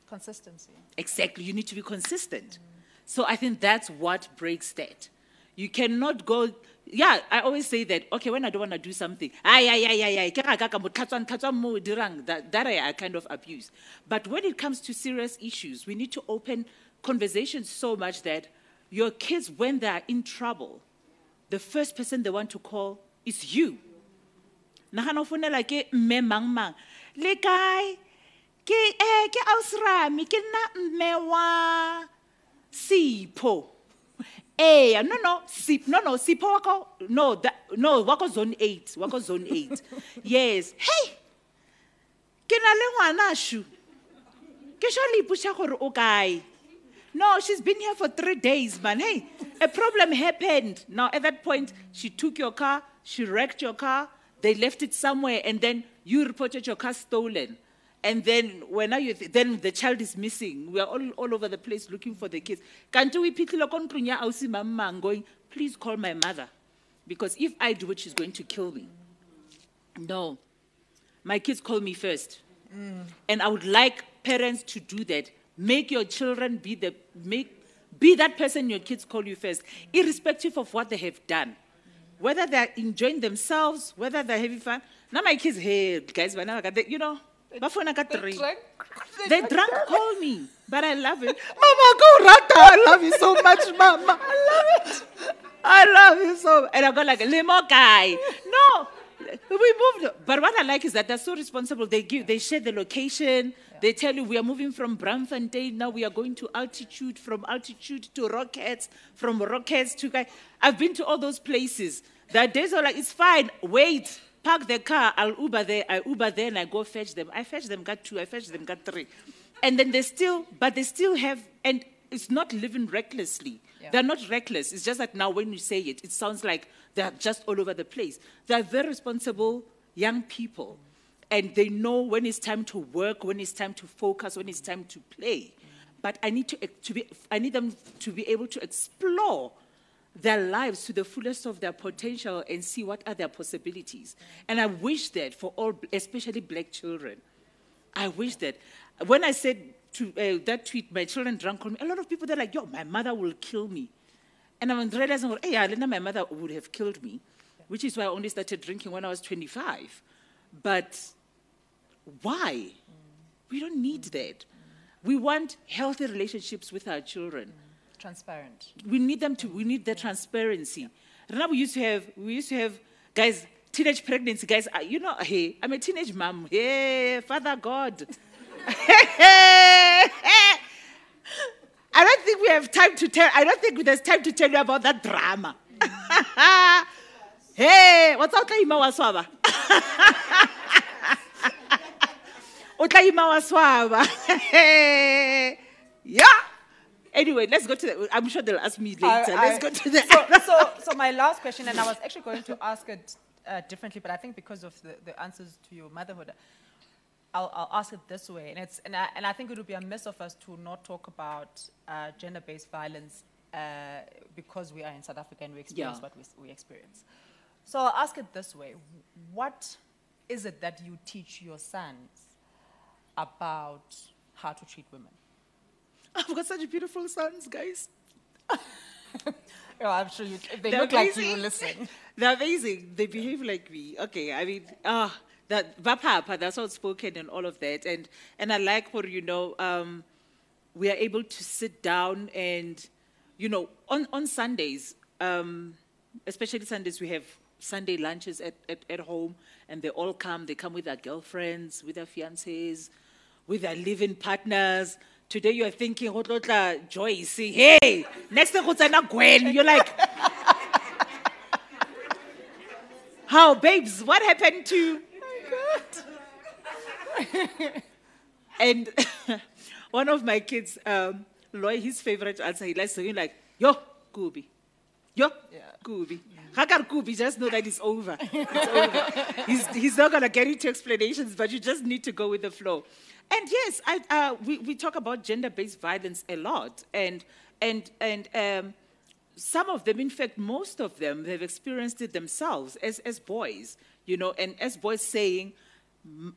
Consistency. Exactly. You need to be consistent. Mm. So I think that's what breaks that. You cannot go, yeah, I always say that, okay, when I don't want to do something, ay, ay, ay, ay, that, that I, I kind of abuse. But when it comes to serious issues, we need to open conversations so much that your kids, when they are in trouble, the first person they want to call is you. Eh, no, no, sip, no, no, sip, wako, no, that, no, wako zone eight, wako zone eight. Yes. Hey, kenale wanashu, keshali pusha koro okai. No, she's been here for three days, man. Hey, a problem happened. Now, at that point, she took your car, she wrecked your car, they left it somewhere, and then you reported your car stolen. And then when are you th then the child is missing. We are all, all over the place looking for the kids. Can't we pick mama going, please call my mother, because if I do it, she's going to kill me. No. My kids call me first. Mm. And I would like parents to do that. Make your children be the make be that person your kids call you first, irrespective of what they have done. Whether they're enjoying themselves, whether they're having fun. Now my kids, hey guys, you know, they drank, they drank call me, but I love it. Mama, go rata, I love you so much, Mama. I love it. I love you so much. And I go like, Lemo guy. No. We moved. But what I like is that they're so responsible. They give, they share the location. Yeah. They tell you we are moving from Bramfontein. Now we are going to altitude, from altitude to rockets, from rockets to guy. I've been to all those places. The days are like, it's fine. Wait, park the car. I'll Uber there. I Uber there and I go fetch them. I fetch them, got two. I fetch them, got three. And then they still, but they still have, and it's not living recklessly. Yeah. They're not reckless. It's just that now when you say it, it sounds like they're just all over the place. They're very responsible young people. And they know when it's time to work, when it's time to focus, when it's time to play. But I need, to, to be, I need them to be able to explore their lives to the fullest of their potential and see what are their possibilities. And I wish that for all, especially black children. I wish that. When I said to, uh, that tweet, my children drank on me, a lot of people, they're like, yo, my mother will kill me. And I'm realizing, hey, I know my mother would have killed me, which is why I only started drinking when I was twenty-five. But why? We don't need that. We want healthy relationships with our children. Transparent. We need them to, we need the transparency. Yeah. Remember, we used to have, we used to have, guys, teenage pregnancy, guys, you know, hey, I'm a teenage mom. Hey, Father God. I don't think we have time to tell, I don't think there's time to tell you about that drama. Hey, what's up, Kaima Waswaba? Otlaima Waswaba. Yeah. Anyway, let's go to the, I'm sure they'll ask me later. I, I, let's go to the... So, so, so my last question, and I was actually going to ask it uh, differently, but I think because of the, the answers to your motherhood, I'll, I'll ask it this way. And, it's, and, I, and I think it would be a miss of us to not talk about uh, gender-based violence uh, because we are in South Africa and we experience yeah. what we, we experience. So I'll ask it this way. What is it that you teach your sons about how to treat women? I've got such beautiful sons, guys. Oh, I'm sure you, if they They're look amazing. Like you, listen. They're amazing. They behave like me. Okay, I mean, ah, oh, that Bapapa, that's outspoken and all of that. And and I like what, you know, um, we are able to sit down and, you know, on, on Sundays, um, especially Sundays, we have Sunday lunches at, at, at home, and they all come. They come with their girlfriends, with their fiancés, with their living partners. Today you are thinking, Hotlotla Joyce, hey, next thing Hotsana Gwen, you're like, how, babes, what happened to? Oh my God. And one of my kids, um, Loy, his favorite answer, he likes to be like, yo, Kubi, yo, yeah. Kubi. Hakar Kubi, just know that it's over. It's over. He's, he's not going to get into explanations, but you just need to go with the flow. And yes, I, uh, we, we talk about gender-based violence a lot. And, and, and um, some of them, in fact, most of them, they've experienced it themselves as, as boys, you know, and as boys saying,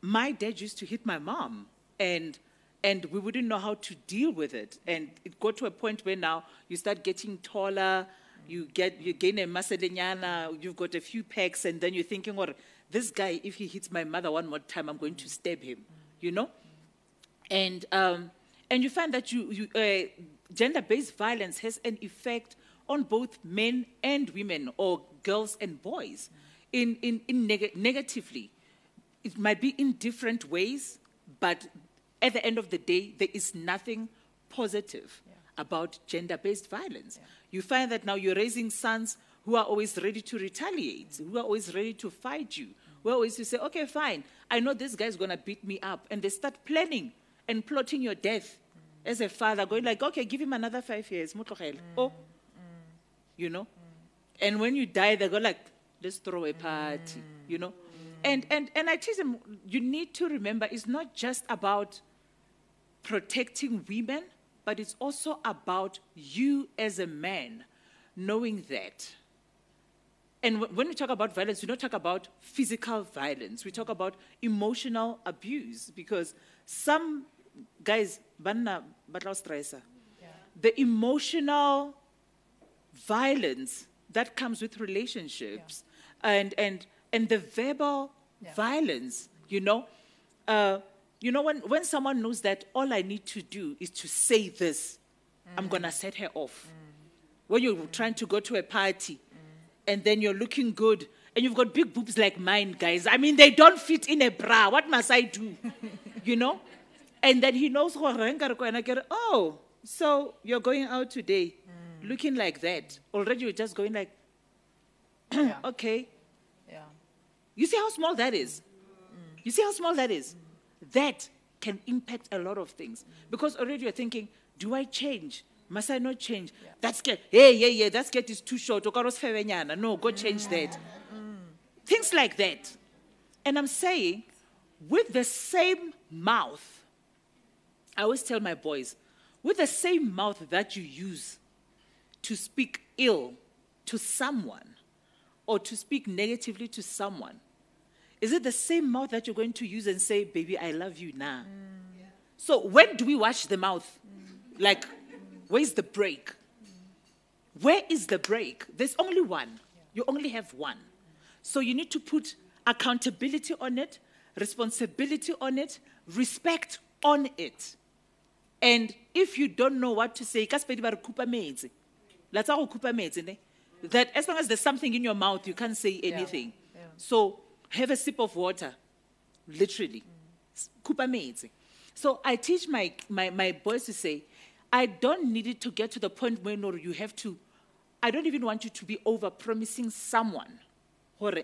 my dad used to hit my mom, and, and we wouldn't know how to deal with it. And it got to a point where now you start getting taller, you get you gain a maselinyana, you've got a few packs, and then you're thinking, well, this guy, if he hits my mother one more time, I'm going to stab him, you know? And um, and you find that you, you uh, gender-based violence has an effect on both men and women, or girls and boys, in in, in neg negatively. It might be in different ways, but at the end of the day, there is nothing positive yeah. about gender-based violence. Yeah. You find that now you're raising sons who are always ready to retaliate, mm-hmm. who are always ready to fight you, mm-hmm. who are always to say, okay, fine, I know this guy's gonna beat me up, and they start planning and plotting your death mm. as a father, going like, okay, give him another five years. Mm. Oh, mm. you know? Mm. And when you die, they go like, let's throw a party, mm. you know? Mm. And, and, and I teach them, you need to remember, it's not just about protecting women, but it's also about you as a man knowing that. And when we talk about violence, we don't talk about physical violence. We talk about emotional abuse, because some guys, yeah. the emotional violence that comes with relationships yeah. and, and, and the verbal yeah. violence, you know. Uh, you know, when, when someone knows that all I need to do is to say this, mm. I'm going to set her off. Mm. When you're mm. trying to go to a party mm. and then you're looking good and you've got big boobs like mine, guys. I mean, they don't fit in a bra. What must I do? You know? And then he knows, and I get, oh, so you're going out today mm. looking like that. Already you're just going like, yeah. okay. Yeah. You see how small that is? Mm. You see how small that is? Mm. That can impact a lot of things. Mm. Because already you're thinking, do I change? Must I not change? Yeah. That's skirt. Hey, yeah, yeah, that skirt is too short. No, go change that. Mm. Things like that. And I'm saying, with the same mouth, I always tell my boys, with the same mouth that you use to speak ill to someone or to speak negatively to someone, is it the same mouth that you're going to use and say, baby, I love you now? Nah. Mm. Yeah. So when do we wash the mouth? Mm. Like, where's the break? Mm. Where is the break? There's only one. Yeah. You only have one. Mm. So you need to put accountability on it, responsibility on it, respect on it. And if you don't know what to say, that as long as there's something in your mouth, you can't say anything. Yeah. Yeah. So have a sip of water, literally. Mm. So I teach my, my, my boys to say, I don't need it to get to the point where no, you have to, I don't even want you to be over-promising someone. I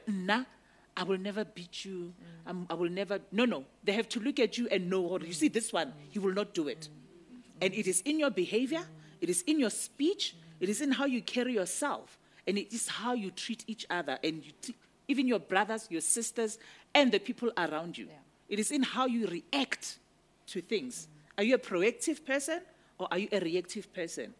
will never beat you. Mm. I'm, I will never, no, no. They have to look at you and know, mm. you see this one, mm. he will not do it. Mm. And it is in your behavior, mm. it is in your speech, mm. it is in how you carry yourself, and it is how you treat each other, and you t even your brothers, your sisters, and the people around you. Yeah. It is in how you react to things. Mm. Are you a proactive person, or are you a reactive person? Mm.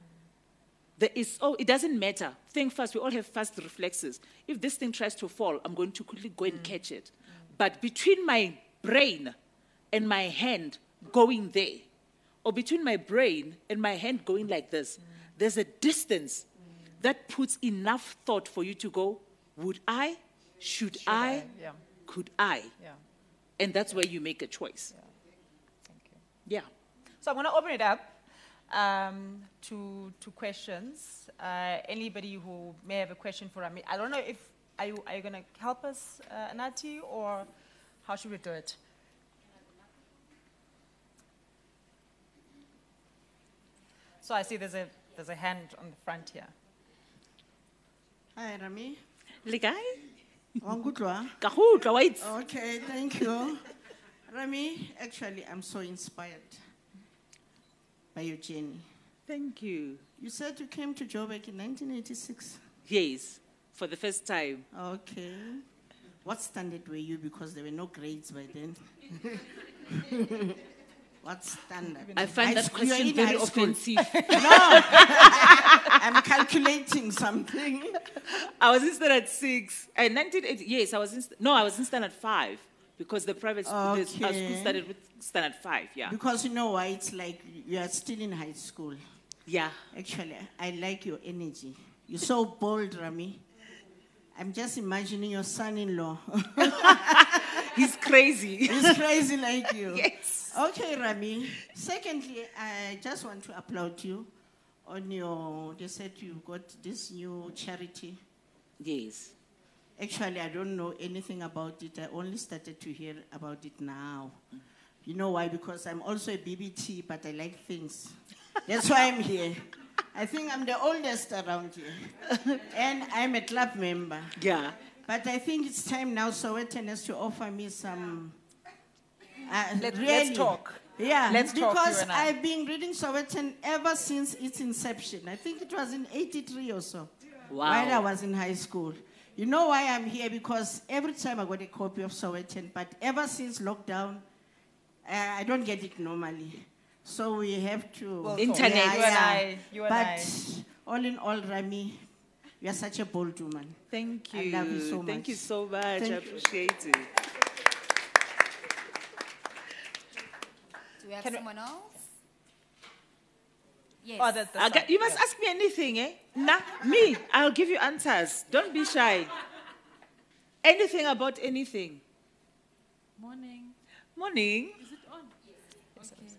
There is, oh, it doesn't matter. Think fast. We all have fast reflexes. If this thing tries to fall, I'm going to quickly go and mm. catch it. Mm. But between my brain and my hand going there, or between my brain and my hand going like this, mm. there's a distance mm. that puts enough thought for you to go, would I, should, should I, I? Yeah. Could I? Yeah. And that's yeah. where you make a choice. Yeah. Thank you. Yeah. So I'm going to open it up. Um, to, to questions. Uh, anybody who may have a question for Rami. I don't know if, are you, are you going to help us, uh, Nati, or how should we do it? So I see there's a, there's a hand on the front here. Hi, Rami. Okay, thank you. Rami, actually, I'm so inspired by your journey. Thank you. You said you came to Joburg in nineteen eighty-six? Yes, for the first time. Okay. What standard were you? Because there were no grades by then. What standard? I find that question very offensive. No. I'm calculating something. I was in standard six. Uh, nineteen eighty, yes, I was in, no, I was in standard five. Because the private school, okay. is, our school started with standard five, yeah. Because you know why? It's like you are still in high school. Yeah. Actually, I like your energy. You're so bold, Rami. I'm just imagining your son-in-law. He's crazy. He's crazy like you. Yes. Okay, Rami. Secondly, I just want to applaud you on your, they said you've got this new charity. Yes. Actually, I don't know anything about it. I only started to hear about it now. Mm. You know why? Because I'm also a B B T, but I like things. That's why I'm here. I think I'm the oldest around here. And I'm a club member. Yeah. But I think it's time now Sowetan has to offer me some... Uh, Let, really, let's talk. Yeah. Let's because talk. Because I've been reading Sowetan ever since its inception. I think it was in eighty-three or so. Wow. While I was in high school. You know why I'm here? Because every time I got a copy of Sowetan, but ever since lockdown, uh, I don't get it normally. So we have to... Well, internet. Yeah, you yeah. and I. You and but I. all in all, Rami, you are such a bold woman. Thank you. I love you so much. Thank you so much. Thank I appreciate you. it. Do we have Can someone else? Yes. Oh, that's I got, you must yes. ask me anything, eh? Nah, me, I'll give you answers. Don't be shy. Anything about anything. Morning. Morning. Is it on? Yes. Okay.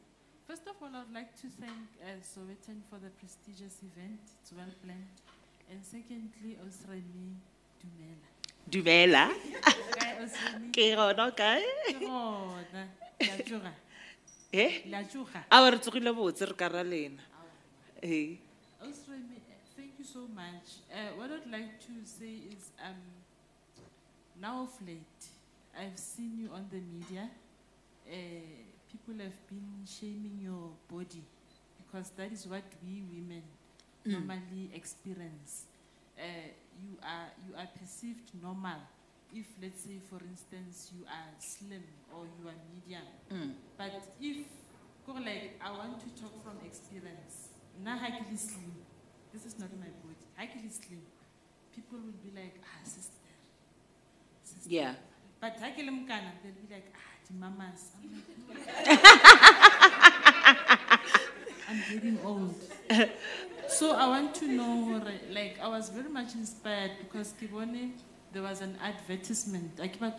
First of all, I'd like to thank uh, Sowetan for the prestigious event. It's well planned. And secondly, Aus' Rami Dumela. Dumela? Aus' Rami. Kerona, okay? Kerona. La Jura. Eh? La Jura. Our Tsukilabu, Karalena. Hey. Aus' Rami, thank you so much. Uh, what I'd like to say is, um, now of late, I've seen you on the media. Uh, people have been shaming your body because that is what we women mm. normally experience. Uh, you are you are perceived normal if, let's say, for instance, you are slim or you are medium. Mm. But if, like, I want to talk from experience. Now, I can slim. This is not my body. I can slim. People will be like, ah, sister. sister. Yeah. But I can look at they'll be like, ah, the mamas. I'm getting old. So I want to know, like, I was very much inspired because Kibone, There was an advertisement. I came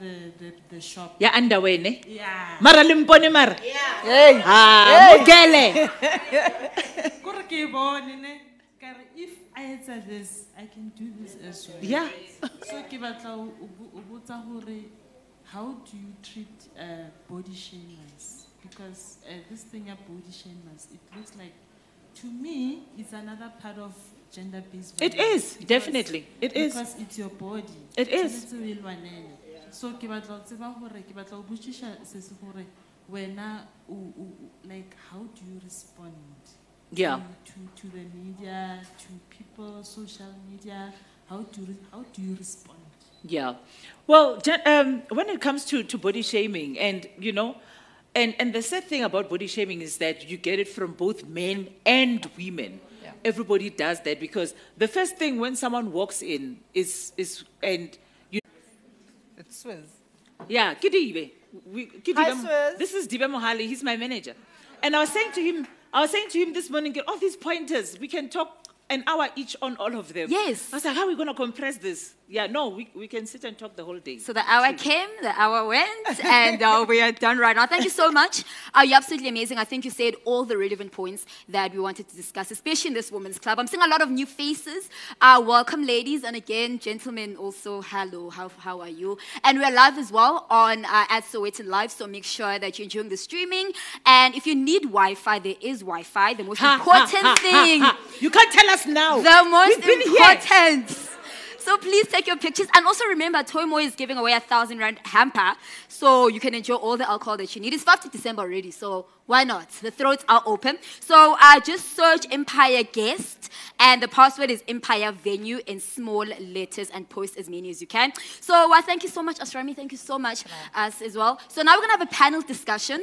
the, the the shop. Yeah, underway, ne? Yeah. Mara limpone mara. Yeah. Hey. Ah, mukele. If I answer this, I can do this as well. Yeah. So kibatla ubutsa hore, how do you treat uh, body shamers? Because uh, this thing of body shamers, it looks like, to me, it's another part of gender-based violence. It is, because, definitely. It because is. Because it's your body. It is. So, like, how do you respond? Yeah. To, to the media, to people, social media, how do, how do you respond? Yeah. Well, um, when it comes to, to body shaming, and, you know, And, and the sad thing about body shaming is that you get it from both men and women. Yeah. Everybody does that, because the first thing when someone walks in is, is and you... It's Swizz. Yeah, Khethiwe. Hi, Swizz. This is Dibe Mohali, he's my manager. And I was saying to him, I was saying to him this morning, get all these pointers, we can talk an hour each on all of them. Yes. I was like, how are we going to compress this? Yeah, no, we, we can sit and talk the whole day. So the hour True. came, the hour went, and uh, we are done right now. Thank you so much. Uh, you're absolutely amazing. I think you said all the relevant points that we wanted to discuss, especially in this women's club. I'm seeing a lot of new faces. Uh, welcome, ladies. And again, gentlemen, also, hello. How, how are you? And we're live as well on uh, at Sowetan Live, so make sure that you're enjoying the streaming. And if you need Wi-Fi, there is Wi-Fi. The most ha, important ha, ha, thing... Ha, ha. You can't tell us now. The most important. Here. So please take your pictures. And also remember, T O I M O I is giving away a thousand rand hamper. So you can enjoy all the alcohol that you need. It's the first of December already, so why not? The throats are open. So uh, just search Empire Guest. And the password is Empire Venue in small letters, and post as many as you can. So uh, thank you so much, Aus' Rami. Thank you so much us as well. So now we're going to have a panel discussion.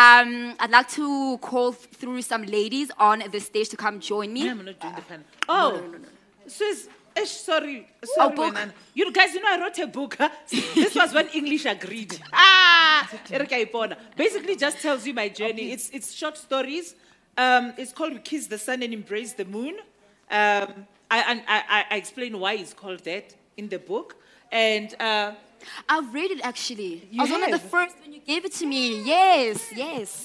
Um, I'd like to call through some ladies on the stage to come join me. No, I'm not doing the panel. Oh, no, no, no, no. Swiss, eh, sorry, sorry, oh, you guys, you know, I wrote a book. Huh? This was when English agreed. Ah, Erica Ipona. Basically, just tells you my journey. Okay. It's it's short stories. Um, it's called "Kiss the Sun and Embrace the Moon." Um, I and I, I explain why it's called that in the book, and. Uh, I've read it, actually. You I was have? One of the first when you gave it to me. Yes, yes. yes.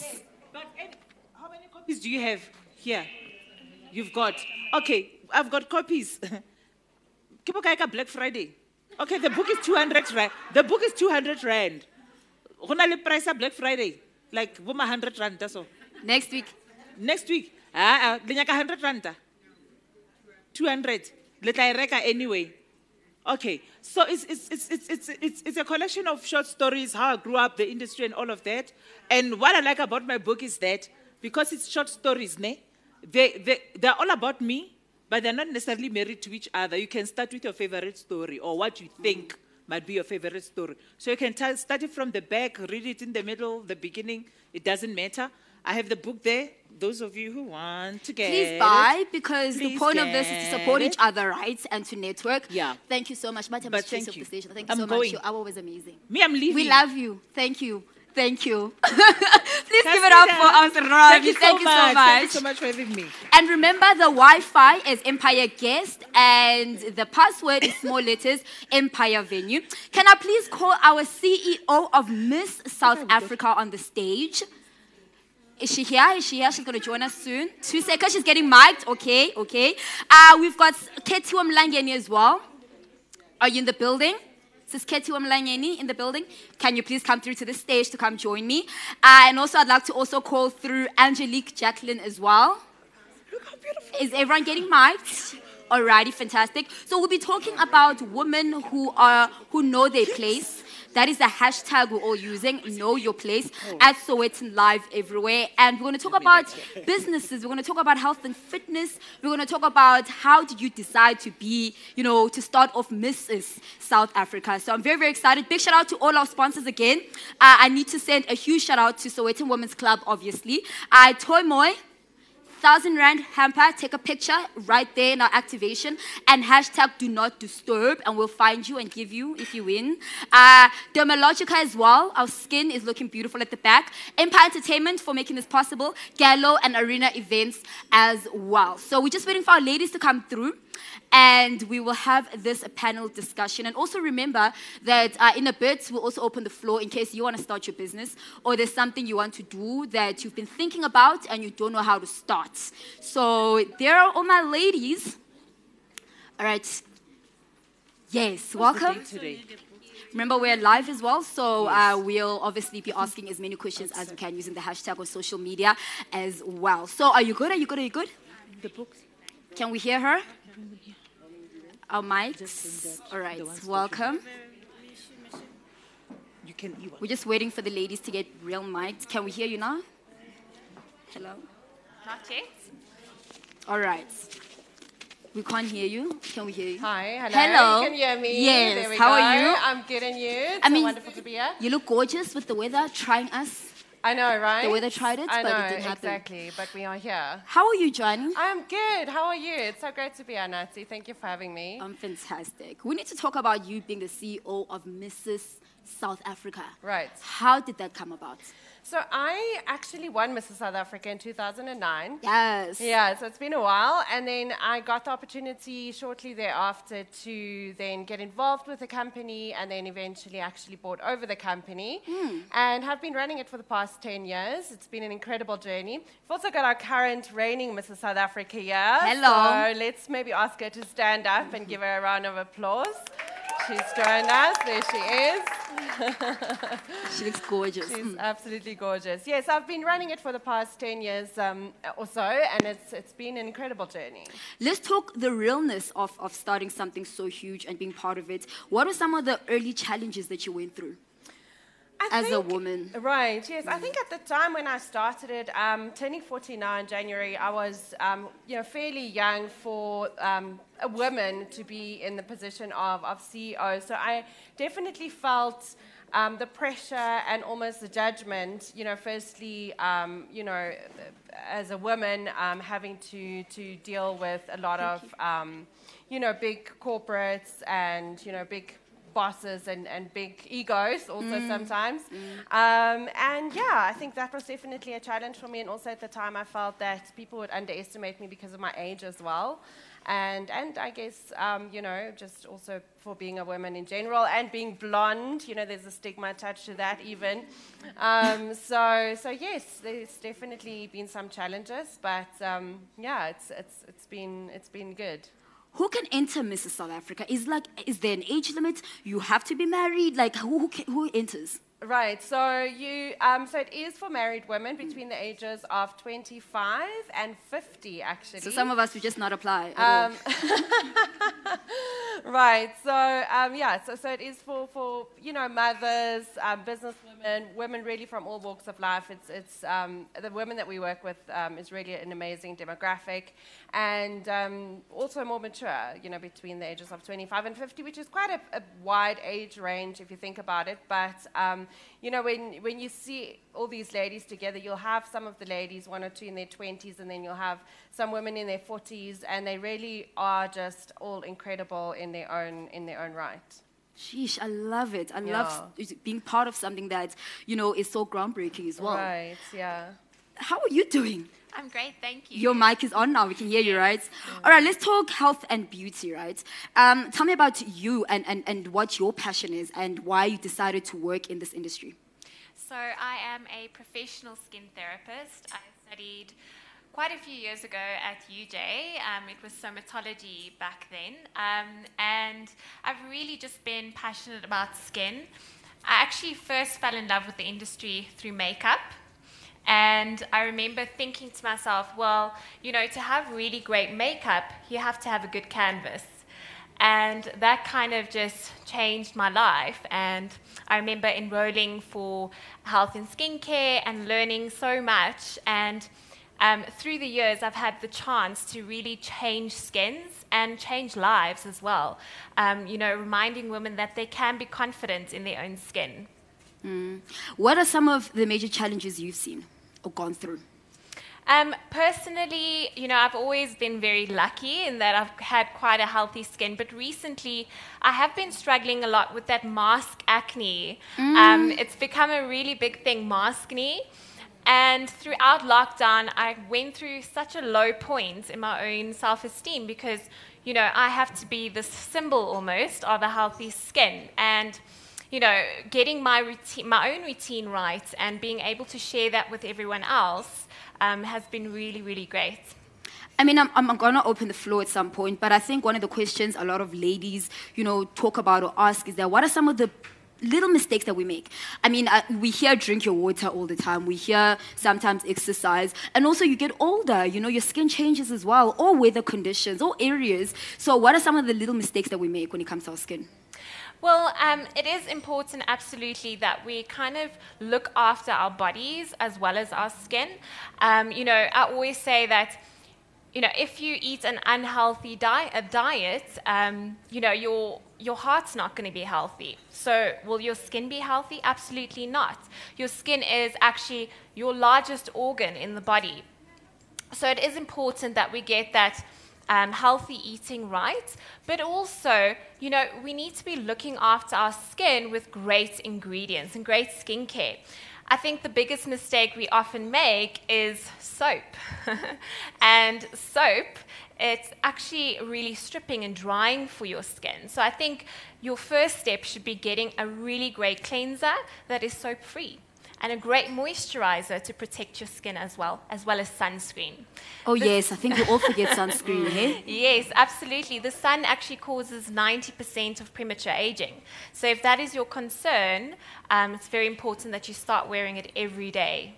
But any, how many copies do you have here? You've got. Okay, I've got copies. Kibokaika Black Friday. Okay, the book is two hundred rand. The book is two hundred rand. Honali price Black Friday. Like, one hundred rand, that's all. Next week. Next week. Ah, one hundred rand. two hundred. Let I record anyway. Okay, so it's, it's, it's, it's, it's, it's, it's a collection of short stories, how I grew up, the industry and all of that. And what I like about my book is that, because it's short stories, ne? They, they, they're all about me, but they're not necessarily married to each other. You can start with your favorite story, or what you think mm-hmm. might be your favorite story. So you can t start it from the back, read it in the middle, the beginning, it doesn't matter. I have the book there. Those of you who want to get Please buy, it, because please the point of this is to support it. each other, right? And to network. Yeah. Thank you so much. But thank you. Of the station. Thank you I'm so going. much. You are always amazing. Me, I'm leaving. We love you. Thank you. Thank you. Please That's give it up for us, Rami. Thank you, so, Thank you much. so much. Thank you so much for having me. And remember, the Wi-Fi is Empire Guest, and the password is small letters, Empire Venue. Can I please call our C E O of Miss South Africa on the stage? Is she here? Is she here? She's going to join us soon. Two seconds. She's getting mic'd. Okay, okay. Uh, we've got Khethiwe Mlangeni as well. Are you in the building? This is Khethiwe Mlangeni in the building. Can you please come through to the stage to come join me? Uh, and also, I'd like to also call through Angelique Jacqueline as well. Look how beautiful. Is everyone getting mic'd? Alrighty, fantastic. So we'll be talking about women who are who know their place. That is the hashtag we're all using, Know Your Place, oh. at Sowetan Live everywhere. And we're going to talk about businesses. We're going to talk about health and fitness. We're going to talk about how did you decide to be, you know, to start off Missus South Africa. So I'm very, very excited. Big shout out to all our sponsors again. Uh, I need to send a huge shout out to Sowetan Women's Club, obviously. Uh, T O I M O I. Thousand rand hamper, take a picture right there in our activation, and hashtag do not disturb, and we'll find you and give you if you win. Uh, Dermalogica as well, our skin is looking beautiful at the back. Empire Entertainment for making this possible. Gallo and Arena events as well. So we're just waiting for our ladies to come through. and we will have this panel discussion. And also remember that uh, in a bit, we'll also open the floor in case you want to start your business or there's something you want to do that you've been thinking about and you don't know how to start. So there are all my ladies. All right. Yes, welcome. Today? Remember, we're live as well, so uh, we'll obviously be asking as many questions as we can using the hashtag on social media as well. So are you good? Are you good? Are you good? The books. Can we hear her? Our mics. All right, welcome. You can. We're just waiting for the ladies to get real mics. Can we hear you now? Hello? Not yet. All right. We can't hear you. Can we hear you? Hi, hello. Hello. You can hear me. Yes. There we How go. are you? I'm good, and you? It's I mean, so wonderful to be here. You look gorgeous with the weather trying us. I know, right? The weather tried it, I but know, it didn't happen. Exactly, but we are here. How are you, Johnny? I'm good. How are you? It's so great to be here, Natty. Thank you for having me. I'm fantastic. We need to talk about you being the C E O of Missus South Africa. Right. How did that come about? So I actually won Missus South Africa in two thousand nine. Yes. Yeah, so it's been a while. And then I got the opportunity shortly thereafter to then get involved with the company and then eventually actually bought over the company mm. and have been running it for the past ten years. It's been an incredible journey. We've also got our current reigning Missus South Africa here. Hello. So let's maybe ask her to stand up and give her a round of applause. She's joined us. There she is. She looks gorgeous. She's absolutely gorgeous. Yes, I've been running it for the past ten years um, or so, and it's it's been an incredible journey. Let's talk the realness of, of starting something so huge and being part of it. What were some of the early challenges that you went through? I As think, a woman. Right, yes. Mm. I think at the time when I started it, um, turning forty-nine in January, I was um, you know, fairly young for um, a woman to be in the position of, of C E O. So I definitely felt um, the pressure and almost the judgment, you know, firstly, um, you know, as a woman, um, having to, to deal with a lot Thank of, you. Um, you know, big corporates and, you know, big bosses and, and big egos also mm. sometimes. Mm. Um, and yeah, I think that was definitely a challenge for me. And also at the time I felt that people would underestimate me because of my age as well. And, and I guess, um, you know, just also for being a woman in general and being blonde, you know, there's a stigma attached to that even. Um, so, so yes, there's definitely been some challenges, but um, yeah, it's, it's, it's been, it's been good. Who can enter Missus South Africa? Is like, is there an age limit? You have to be married? Like, who, who, can, who enters? Right, so you, um, so it is for married women between the ages of twenty-five and fifty, actually. So some of us would just not apply at um, all. Right, so um, yeah, so, so it is for, for you know, mothers, um, businesswomen, women really from all walks of life. It's, it's um, the women that we work with um, is really an amazing demographic, and um, also more mature, you know, between the ages of twenty-five and fifty, which is quite a, a wide age range if you think about it, but um, you know, when, when you see all these ladies together, you'll have some of the ladies, one or two in their twenties, and then you'll have some women in their forties, and they really are just all incredible in their own, in their own right. Sheesh, I love it. I yeah. love being part of something that, you know, is so groundbreaking as well. Right, yeah. How are you doing? I'm great, thank you. Your mic is on now, we can hear you, right? Yeah. All right, let's talk health and beauty, right? Um, tell me about you and, and, and what your passion is and why you decided to work in this industry. So I am a professional skin therapist. I studied quite a few years ago at U J. Um, it was somatology back then. Um, and I've really just been passionate about skin. I actually first fell in love with the industry through makeup. And I remember thinking to myself, well, you know, to have really great makeup, you have to have a good canvas. And that kind of just changed my life. And I remember enrolling for health and skincare and learning so much. And um, through the years, I've had the chance to really change skins and change lives as well. Um, you know, reminding women that they can be confident in their own skin. Mm. What are some of the major challenges you've seen or gone through? Um, personally, you know, I've always been very lucky in that I've had quite a healthy skin, but recently I have been struggling a lot with that mask acne. Mm. Um, it's become a really big thing, mask acne. And throughout lockdown, I went through such a low point in my own self-esteem because, you know, I have to be this symbol almost of a healthy skin. And, you know, getting my, routine, my own routine right and being able to share that with everyone else um, has been really, really great. I mean, I'm, I'm going to open the floor at some point, but I think one of the questions a lot of ladies, you know, talk about or ask is that what are some of the little mistakes that we make? I mean, uh, we hear drink your water all the time. We hear sometimes exercise. And also you get older, you know, your skin changes as well, or weather conditions, or areas. So what are some of the little mistakes that we make when it comes to our skin? Well, um, it is important, absolutely, that we kind of look after our bodies as well as our skin. Um, you know, I always say that, you know, if you eat an unhealthy di- a diet, um, you know, your, your heart's not going to be healthy. So will your skin be healthy? Absolutely not. Your skin is actually your largest organ in the body. So it is important that we get that um, healthy eating right. But also, you know, we need to be looking after our skin with great ingredients and great skincare. I think the biggest mistake we often make is soap. And soap, it's actually really stripping and drying for your skin. So I think your first step should be getting a really great cleanser that is soap-free and a great moisturizer to protect your skin as well, as well as sunscreen. Oh, the yes, I think we all forget sunscreen, eh? Yes, absolutely. The sun actually causes ninety percent of premature aging. So if that is your concern, um, it's very important that you start wearing it every day.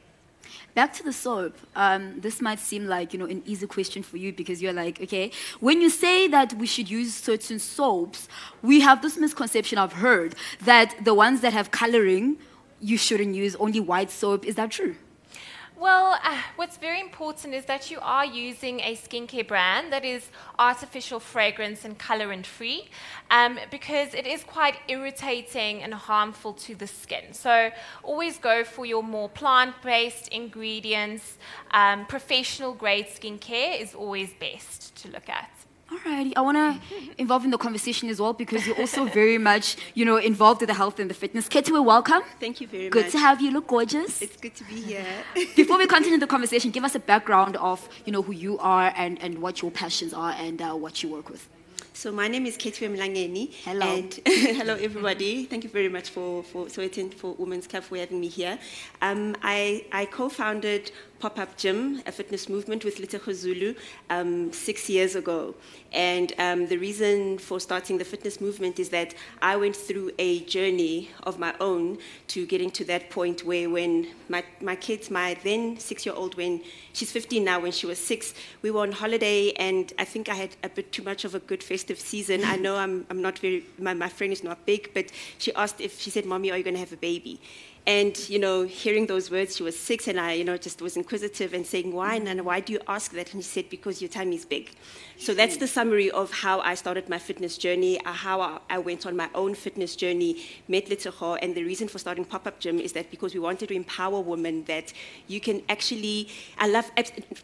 Back to the soap, um, this might seem like, you know, an easy question for you because you're like, okay, when you say that we should use certain soaps, we have this misconception I've heard that the ones that have coloring, you shouldn't use, only white soap. Is that true? Well, uh, what's very important is that you are using a skincare brand that is artificial fragrance and colorant-free, um, because it is quite irritating and harmful to the skin. So always go for your more plant-based ingredients. Um, professional-grade skincare is always best to look at. Alrighty, I want to involve in the conversation as well because you're also very much, you know, involved in the health and the fitness. Khethiwe, welcome. Thank you very good much. Good to have you. Look gorgeous. It's good to be here. Before we continue the conversation, give us a background of, you know, who you are and, and what your passions are and uh, what you work with. So my name is Khethiwe Mlangeni. Hello. And hello, everybody. Thank you very much for, for Sowetan, for Women's Cup, for having me here. Um, I, I co-founded Pop-Up Gym, a fitness movement with Letoho Zulu, um, six years ago. And um, the reason for starting the fitness movement is that I went through a journey of my own to getting to that point where when my, my kids, my then six-year-old, when she's fifteen now, when she was six, we were on holiday, and I think I had a bit too much of a good festive season. I know I'm, I'm not very, my, my friend is not big, but she asked if, she said, Mommy, are you going to have a baby? And, you know, hearing those words, she was six, and I, you know, just was inquisitive and saying, why, and why do you ask that? And she said, because your tummy's big. So that's the summary of how I started my fitness journey, how I went on my own fitness journey, met Letoho, and the reason for starting Pop-Up Gym is that because we wanted to empower women that you can actually, I love,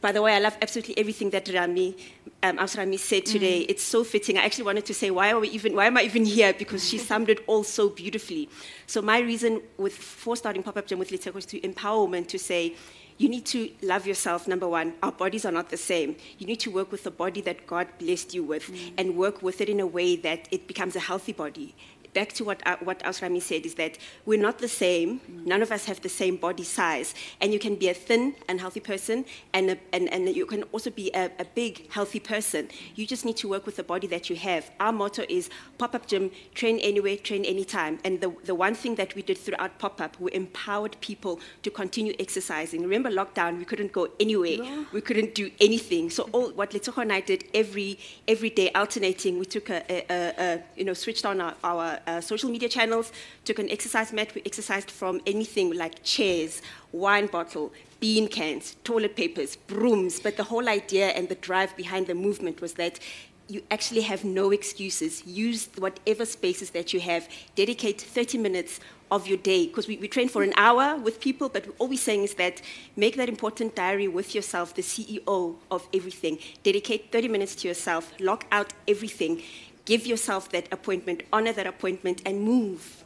by the way, I love absolutely everything that Rami, um, Aus' Rami said today. Mm. It's so fitting. I actually wanted to say, why are we even, why am I even here? Because she summed it all so beautifully. So my reason with, for starting Pop-Up Gym with Letoho is to empower women to say, you need to love yourself, number one. Our bodies are not the same. You need to work with the body that God blessed you with, mm, and work with it in a way that it becomes a healthy body. Back to what, uh, what Aus' Rami said is that we're not the same. Mm. None of us have the same body size. And you can be a thin, unhealthy person, and, a, and, and you can also be a, a big, healthy person. You just need to work with the body that you have. Our motto is Pop-Up Gym, train anywhere, train anytime. And the, the one thing that we did throughout Pop-Up, we empowered people to continue exercising. Remember lockdown, we couldn't go anywhere. Yeah. We couldn't do anything. So all what Letoho and I did every, every day, alternating, we took a, a, a, a you know, switched on our, our Uh, social media channels, took an exercise mat. We exercised from anything like chairs, wine bottle, bean cans, toilet papers, brooms. But the whole idea and the drive behind the movement was that you actually have no excuses. Use whatever spaces that you have. Dedicate thirty minutes of your day, because we, we train for an hour with people, but all we're saying is that make that important diary with yourself, the C E O of everything. Dedicate thirty minutes to yourself. Lock out everything. Give yourself that appointment, honor that appointment, and move.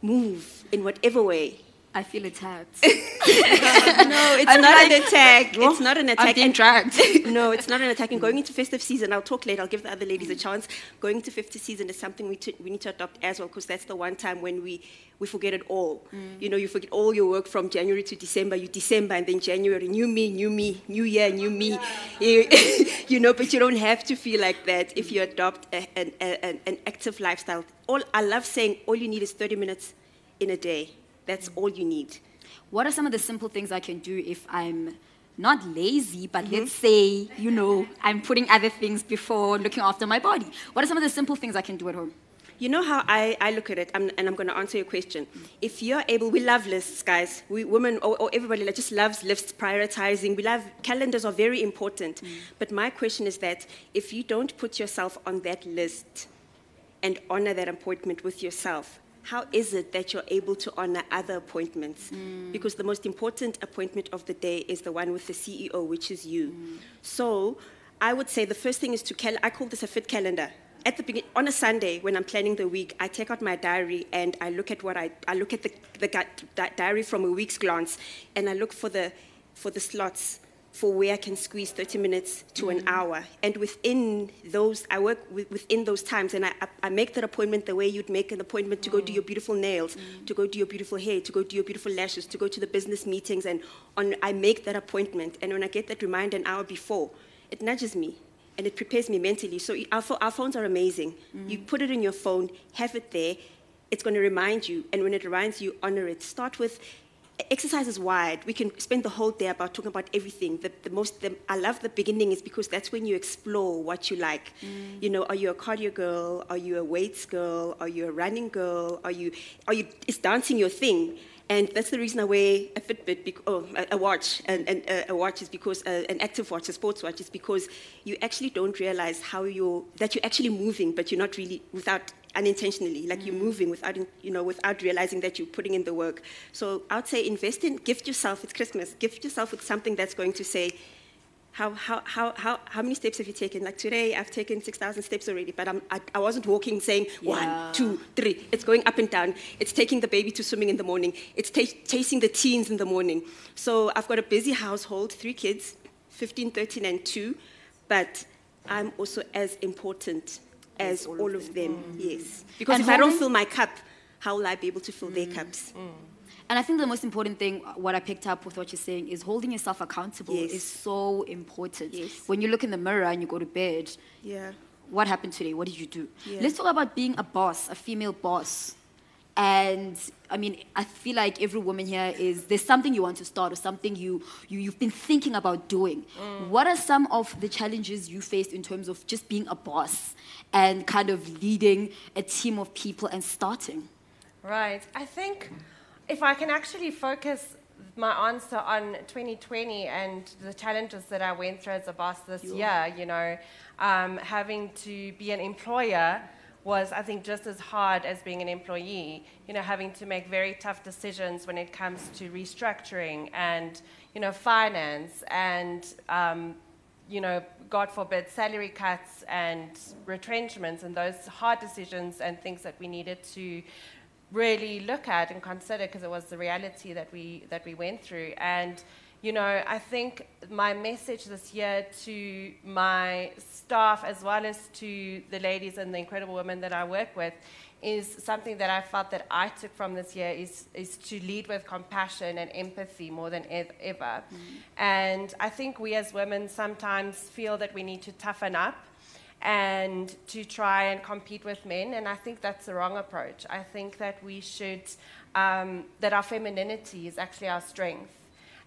Move in whatever way. I feel attacked. No, it's I'm not like, an attack. What? It's not an attack. I'm being dragged. No, it's not an attack. And going into festive season, I'll talk later. I'll give the other ladies a chance. Going into festive season is something we t- we need to adopt as well, because that's the one time when we we forget it all. Mm. You know, you forget all your work from January to December. You December and then January, new me, new me, new year, new me. Yeah. You know, but you don't have to feel like that if you adopt a, an, a, an active lifestyle. All I love saying, all you need is thirty minutes in a day. That's all you need. What are some of the simple things I can do if I'm not lazy, but mm-hmm. let's say, you know, I'm putting other things before looking after my body? What are some of the simple things I can do at home? You know how I, I look at it, I'm, and I'm going to answer your question. Mm-hmm. If you're able, we love lists, guys. We women, or, or everybody just loves lists, prioritizing. We love, calendars are very important. Mm-hmm. But my question is that if you don't put yourself on that list and honor that appointment with yourself, how is it that you're able to honor other appointments? Mm. Because the most important appointment of the day is the one with the C E O, which is you. Mm. So I would say the first thing is to, cal- I call this a fit calendar. At the beginning, on a Sunday, when I'm planning the week, I take out my diary and I look at what I, I look at the, the di- diary from a week's glance, and I look for the, for the slots for where I can squeeze thirty minutes to mm. an hour. And within those, I work with, within those times, and I, I, I make that appointment the way you'd make an appointment to mm. go do your beautiful nails, mm. to go do your beautiful hair, to go do your beautiful lashes, to go to the business meetings, and on, I make that appointment. And when I get that reminder an hour before, it nudges me, and it prepares me mentally. So our, our phones are amazing. Mm. You put it in your phone, have it there, it's gonna remind you, and when it reminds you, honor it. Start with, exercise is wide. We can spend the whole day about talking about everything. The, the most, the, I love the beginning is because that's when you explore what you like. Mm. You know, are you a cardio girl? Are you a weights girl? Are you a running girl? Are you, are you? Is dancing your thing? And that's the reason I wear a Fitbit, bec- oh, a, a watch, and, and uh, a watch is because uh, an active watch, a sports watch, is because you actually don't realize how you're that you're actually moving, but you're not really without. Unintentionally, like mm. you're moving without, you know, without realizing that you're putting in the work. So I would say invest in, gift yourself. It's Christmas. Gift yourself with something that's going to say, how how how how how many steps have you taken? Like today, I've taken six thousand steps already, but I'm I, I wasn't walking, saying yeah. one, two, three. It's going up and down. It's taking the baby to swimming in the morning. It's ta- chasing the teens in the morning. So I've got a busy household, three kids, fifteen, thirteen, and two, but I'm also as important as all, all of, of them, them. Mm. Yes. Because and if I don't fill my cup, how will I be able to fill mm. their cups? Mm. And I think the most important thing, what I picked up with what you're saying, is holding yourself accountable yes. is so important. Yes. When you look in the mirror and you go to bed, yeah. what happened today? What did you do? Yeah. Let's talk about being a boss, a female boss. And I mean, I feel like every woman here is, there's something you want to start or something you, you, you've been thinking about doing. Mm. What are some of the challenges you faced in terms of just being a boss and kind of leading a team of people and starting? Right. I think if I can actually focus my answer on twenty twenty and the challenges that I went through as a boss this yeah. year, you know, um, having to be an employer was, I think, just as hard as being an employee, you know, having to make very tough decisions when it comes to restructuring and, you know, finance and, um, you know, God forbid, salary cuts and retrenchments and those hard decisions and things that we needed to really look at and consider because it was the reality that we that we went through. And, you know, I think my message this year to my staff as well as to the ladies and the incredible women that I work with is something that I felt that I took from this year is, is to lead with compassion and empathy more than ev- ever. Mm. And I think we as women sometimes feel that we need to toughen up and to try and compete with men, and I think that's the wrong approach. I think that we should, um, that our femininity is actually our strength.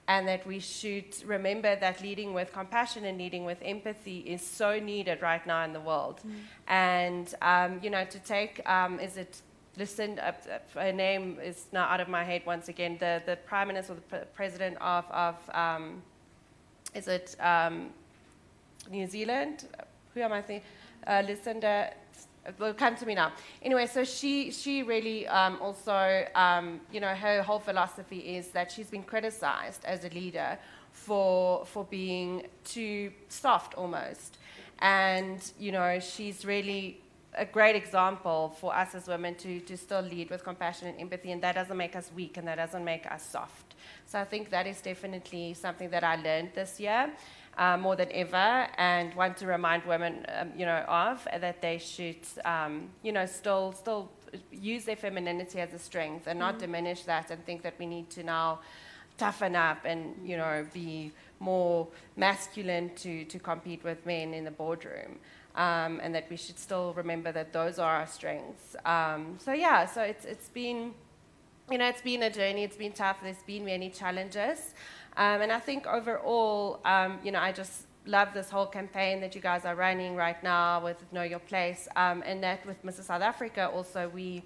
And that we should remember that leading with compassion and leading with empathy is so needed right now in the world. Mm. And, um, you know, to take, um, is it, listen, uh, her name is now out of my head once again, the, the Prime Minister, the President of, of um, is it um, New Zealand? Who am I thinking? Uh, Lucinda. Will come to me now. Anyway, so she she really um, also, um, you know, her whole philosophy is that she's been criticized as a leader for for being too soft almost. And, you know, she's really a great example for us as women to, to still lead with compassion and empathy, and that doesn't make us weak and that doesn't make us soft. So I think that is definitely something that I learned this year uh, more than ever, and want to remind women, um, you know, of that they should, um, you know, still still use their femininity as a strength and not mm-hmm. diminish that and think that we need to now toughen up and, you know, be more masculine to, to compete with men in the boardroom. Um, and that we should still remember that those are our strengths. Um, so yeah, so it's it's been, you know, it's been a journey. It's been tough. There's been many challenges, um, and I think overall, um, you know, I just love this whole campaign that you guys are running right now with Know Your Place, um, and that with Missus South Africa also we.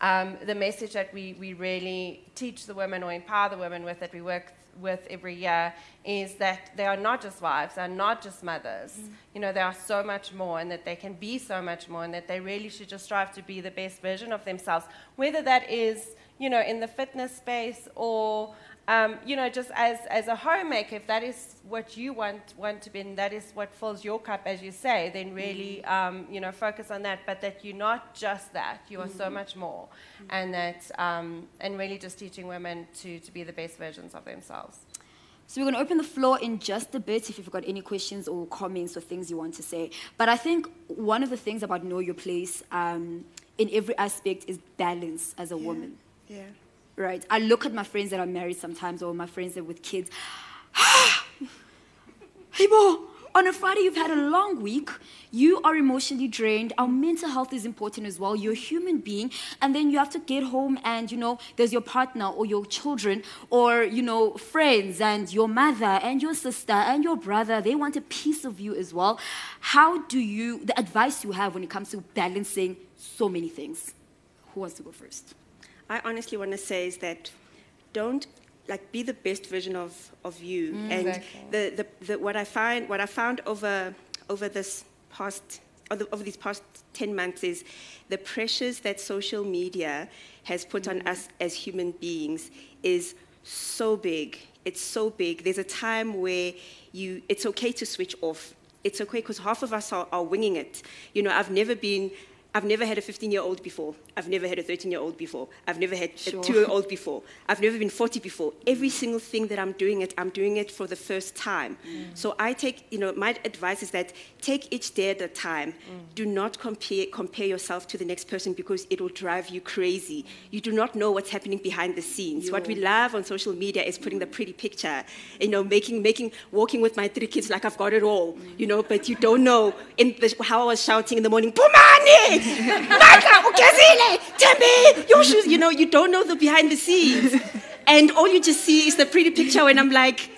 Um, the message that we, we really teach the women or empower the women with that we work with every year is that they are not just wives, they are not just mothers. Mm. You know, they are so much more, and that they can be so much more, and that they really should just strive to be the best version of themselves, whether that is, you know, in the fitness space or, um, you know, just as, as a homemaker. If that is what you want, want to be, and that is what fills your cup, as you say, then really, mm. um, you know, focus on that, but that you're not just that, you are mm. so much more, mm. and that, um, and really just teaching women to, to be the best versions of themselves. So we're going to open the floor in just a bit if you've got any questions or comments or things you want to say. But I think one of the things about Know Your Place um, in every aspect is balance as a yeah. woman. Yeah. Right. I look at my friends that are married sometimes, or my friends that are with kids. Hey, Bo, on a Friday, you've had a long week. You are emotionally drained. Our mental health is important as well. You're a human being. And then you have to get home and, you know, there's your partner or your children or, you know, friends and your mother and your sister and your brother. They want a piece of you as well. How do you, the advice you have when it comes to balancing so many things? Who wants to go first? I honestly want to say is that don't, like, be the best version of, of you. Mm, and exactly. the, the, the, what I find, what I found over, over this past, over these past ten months is the pressures that social media has put mm-hmm. on us as human beings is so big. It's so big. There's a time where you, it's okay to switch off. It's okay because half of us are, are winging it. You know, I've never been... I've never had a fifteen-year-old before. I've never had a thirteen-year-old before. I've never had sure. a two-year-old before. I've never been forty before. Every single thing that I'm doing it, I'm doing it for the first time. Mm. So I take, you know, my advice is that take each day at a time. Mm. Do not compare, compare yourself to the next person because it will drive you crazy. You do not know what's happening behind the scenes. Yo. What we love on social media is putting mm. the pretty picture, you know, making, making, walking with my three kids like I've got it all, mm. you know, but you don't know in the, how I was shouting in the morning, Pumani! You know, you don't know the behind the scenes, and all you just see is the pretty picture. And I'm like,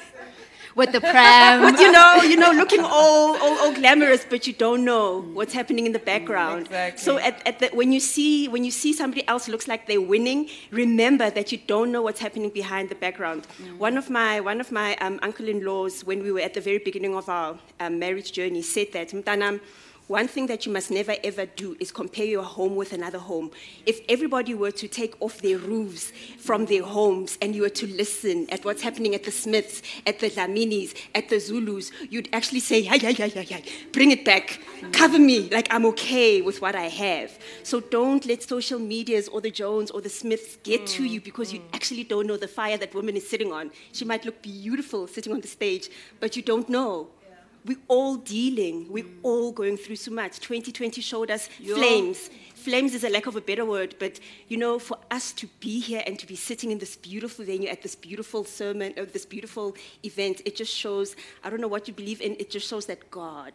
with the pram, with, you know, you know, looking all, all, all glamorous, but you don't know what's happening in the background. Exactly. So at, at the, when you see when you see somebody else looks like they're winning, remember that you don't know what's happening behind the background. Mm. One of my one of my um, uncle-in-laws, when we were at the very beginning of our um, marriage journey, said that, Mtanam, one thing that you must never ever do is compare your home with another home. If everybody were to take off their roofs from their homes and you were to listen at what's happening at the Smiths, at the Dlaminis, at the Zulus, you'd actually say, hey, hey, hey, hey, hey, bring it back, cover me, like I'm okay with what I have. So don't let social medias or the Jones or the Smiths get mm, to you because mm. you actually don't know the fire that woman is sitting on. She might look beautiful sitting on the stage, but you don't know. We're all dealing, we're mm. all going through so much. twenty twenty showed us Yo. flames. Flames is a lack of a better word, but, you know, for us to be here and to be sitting in this beautiful venue at this beautiful sermon, or this beautiful event, it just shows, I don't know what you believe in, it just shows that God.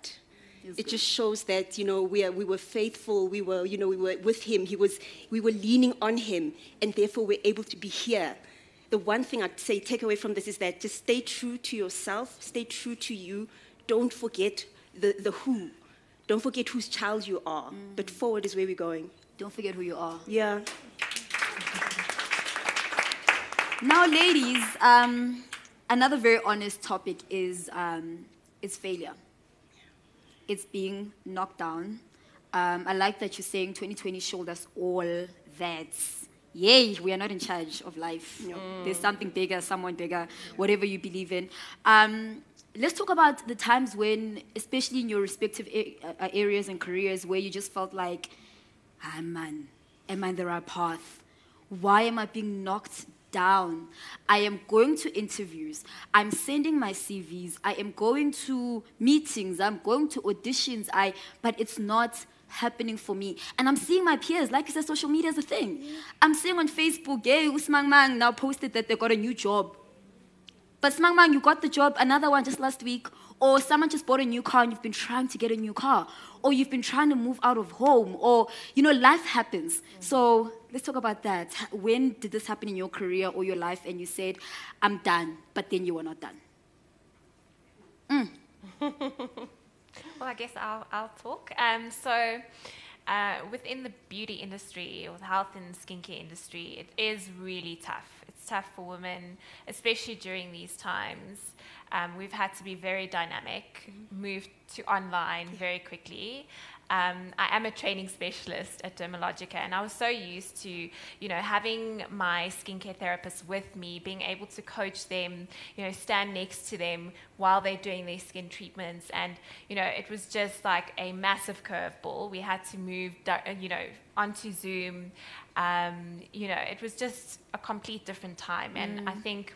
He's it good. Just shows that, you know, we, are, we were faithful, we were, you know, we were with him, he was, we were leaning on him, and therefore we're able to be here. The one thing I'd say, take away from this is that just stay true to yourself, stay true to you. Don't forget the, the who. Don't forget whose child you are. Mm. But forward is where we're going. Don't forget who you are. Yeah. Now, ladies, um, another very honest topic is, um, is failure. It's being knocked down. Um, I like that you're saying twenty twenty showed us all that. Yay, we are not in charge of life. No. Mm. There's something bigger, someone bigger, whatever you believe in. Um, let's talk about the times when, especially in your respective areas and careers, where you just felt like, ah, man, am I on the right path? Why am I being knocked down? I am going to interviews. I'm sending my C Vs. I am going to meetings. I'm going to auditions. I, but it's not happening for me. And I'm seeing my peers. Like you said, social media is a thing. I'm seeing on Facebook, hey, Usmang Mang now posted that they got a new job. But Smang Mang, you got the job, another one just last week, or someone just bought a new car and you've been trying to get a new car, or you've been trying to move out of home, or, you know, life happens. Mm-hmm. So let's talk about that. When did this happen in your career or your life and you said, I'm done, but then you were not done? Mm. Well, I guess I'll, I'll talk. Um, so uh, within the beauty industry or the health and skincare industry, it is really tough. It's tough for women, especially during these times. Um, we've had to be very dynamic, mm-hmm. move to online yeah. very quickly. Um, I am a training specialist at Dermalogica, and I was so used to, you know, having my skincare therapist with me, being able to coach them, you know, stand next to them while they're doing their skin treatments. And, you know, it was just like a massive curveball. We had to move, you know, onto Zoom. Um, you know, it was just a complete different time. And mm. I think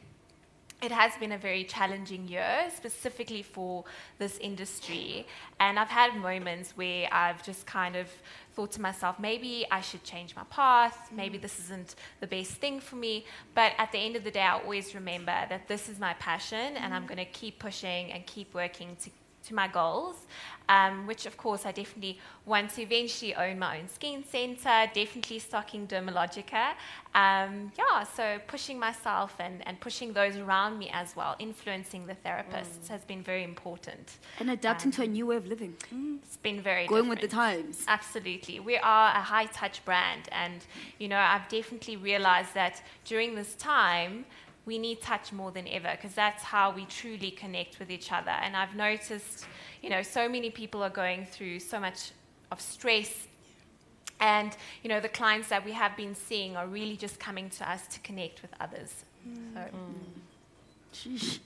it has been a very challenging year, specifically for this industry. And I've had moments where I've just kind of thought to myself, maybe I should change my path, maybe this isn't the best thing for me. But at the end of the day, I always remember that this is my passion, mm. and I'm going to keep pushing and keep working to, to my goals, um, which, of course, I definitely want to eventually own my own skin center, definitely stocking Dermalogica. Um, yeah, so pushing myself and, and pushing those around me as well, influencing the therapists mm. has been very important. And adapting um, to a new way of living. Mm. It's been very Going different. with the times. Absolutely. We are a high-touch brand, and, you know, I've definitely realized that during this time, we need touch more than ever, because that's how we truly connect with each other. And I've noticed, you know, so many people are going through so much of stress. And, you know, the clients that we have been seeing are really just coming to us to connect with others. Mm. So. Mm.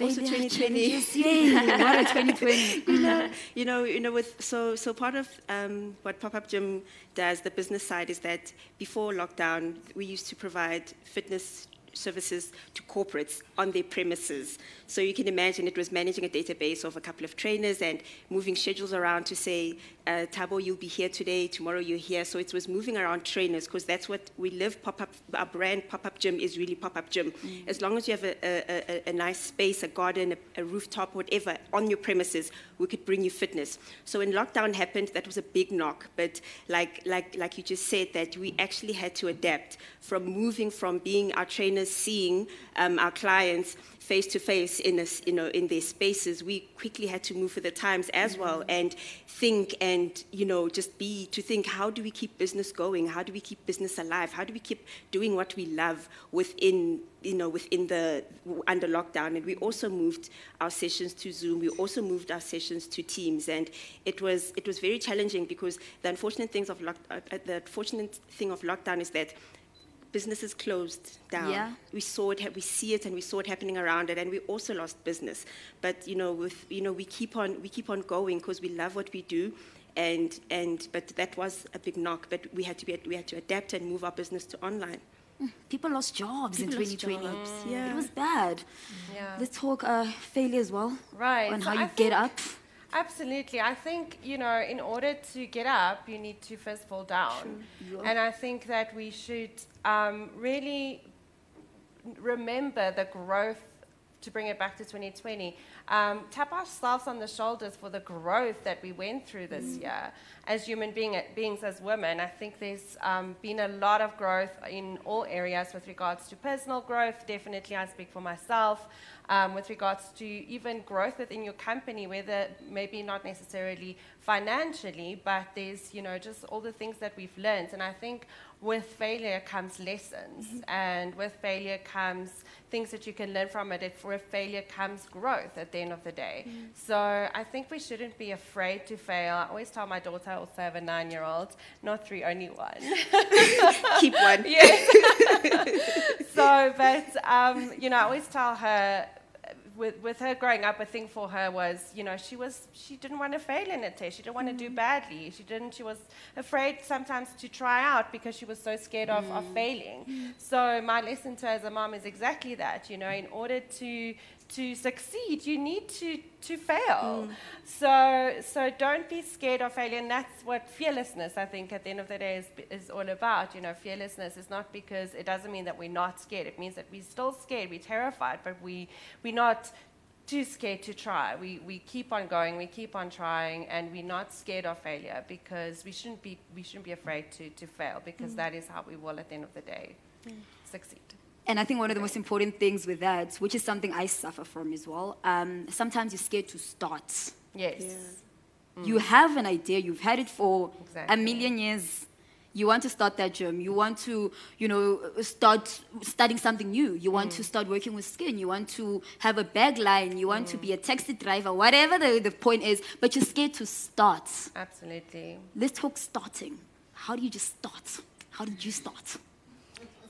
Also twenty twenty. What a twenty twenty. You know, you know, you know with, so, so part of um, what Pop-Up Gym does, the business side, is that before lockdown, we used to provide fitness services to corporates on their premises. So you can imagine it was managing a database of a couple of trainers and moving schedules around to say, uh, Tabo, you'll be here today, tomorrow you're here. So it was moving around trainers, because that's what we live. Pop-up, our brand Pop-Up Gym is really Pop-Up Gym. Mm-hmm. As long as you have a, a, a, a nice space, a garden, a, a rooftop, whatever, on your premises, we could bring you fitness. So when lockdown happened, that was a big knock. But like, like, like you just said, that we actually had to adapt from moving from being our trainers, seeing um, our clients face to face in this, you know, in their spaces, we quickly had to move with the times as mm-hmm. well, and think, and you know, just be to think, how do we keep business going? How do we keep business alive? How do we keep doing what we love within, you know, within the under lockdown? And we also moved our sessions to Zoom. We also moved our sessions to Teams, and it was it was very challenging, because the unfortunate things of lock, uh, the unfortunate thing of lockdown is that businesses closed down. Yeah. We saw it, we see it, and we saw it happening around it, and we also lost business. But you know, with you know, we keep on we keep on going, because we love what we do, and and but that was a big knock. But we had to be we had to adapt and move our business to online. People lost jobs People in twenty twenty. Jobs. Mm. Yeah. It was bad. Yeah. Let's talk uh, failure as well. Right. On so how you I get up. Absolutely. I think, you know, in order to get up, you need to first fall down. Sure. Yeah. And I think that we should um, really remember the growth, to bring it back to twenty twenty. Um, tap ourselves on the shoulders for the growth that we went through this mm. year. As human being, beings, as women, I think there's um, been a lot of growth in all areas with regards to personal growth. Definitely, I speak for myself. Um, with regards to even growth within your company, whether maybe not necessarily financially, but there's, you know, just all the things that we've learned. And I think with failure comes lessons, mm-hmm. and with failure comes things that you can learn from it. If with failure comes growth at the end of the day. Mm-hmm. So I think we shouldn't be afraid to fail. I always tell my daughter, I also have a nine-year-old, not three, only one. Keep one. Yes. So, but, um, you know, I always tell her, with, with her growing up, a thing for her was, you know, she was she didn't want to fail in a test. She didn't want to mm. do badly. She didn't. She was afraid sometimes to try out because she was so scared mm. of, of failing. Mm. So my lesson to her as a mom is exactly that. You know, in order to to succeed, you need to to fail. Mm. So so don't be scared of failure. And that's what fearlessness, I think, at the end of the day is, is all about. You know, fearlessness is not because it doesn't mean that we're not scared. It means that we're still scared, we're terrified, but we, we're not too scared to try. We, we keep on going, we keep on trying, and we're not scared of failure because we shouldn't be, we shouldn't be afraid to, to fail because mm. that is how we will, at the end of the day, mm. succeed. And I think one of the most important things with that, which is something I suffer from as well, um, sometimes you're scared to start. Yes. Yeah. Mm. You have an idea, you've had it for exactly. a million years. You want to start that gym. You want to, you know, start studying something new. You want mm. to start working with skin. You want to have a bag line. You want mm. to be a taxi driver, whatever the, the point is, but you're scared to start. Absolutely. Let's talk starting. How do you just start? How did you start?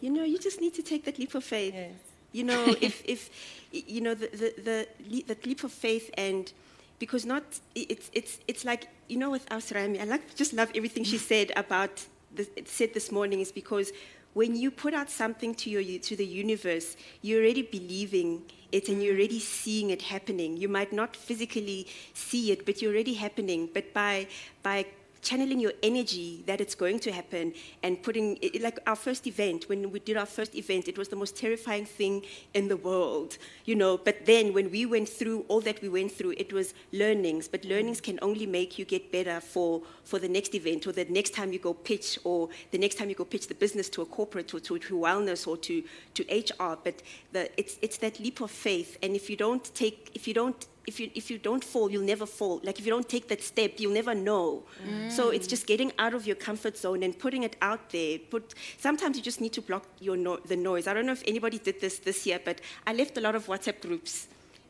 You know, you just need to take that leap of faith. Yes. You know, if, if, you know, the, the, the, the leap of faith and, because not, it's, it's, it's like, you know, with Aus' Rami, I like, just love everything she said about, this, said this morning is because when you put out something to your, to the universe, you're already believing it and you're already seeing it happening. You might not physically see it, but you're already happening. But by, by, channeling your energy that it's going to happen and putting, it, like our first event, when we did our first event, it was the most terrifying thing in the world, you know, but then when we went through all that we went through, it was learnings, but learnings can only make you get better for, for the next event or the next time you go pitch or the next time you go pitch the business to a corporate or to, to wellness or to, to H R, but the, it's, it's that leap of faith, and if you don't take, if you don't If you, if you don't fall, you'll never fall. Like if you don't take that step, you'll never know. Mm. So it's just getting out of your comfort zone and putting it out there. Put, sometimes you just need to block your no, the noise. I don't know if anybody did this this year, but I left a lot of WhatsApp groups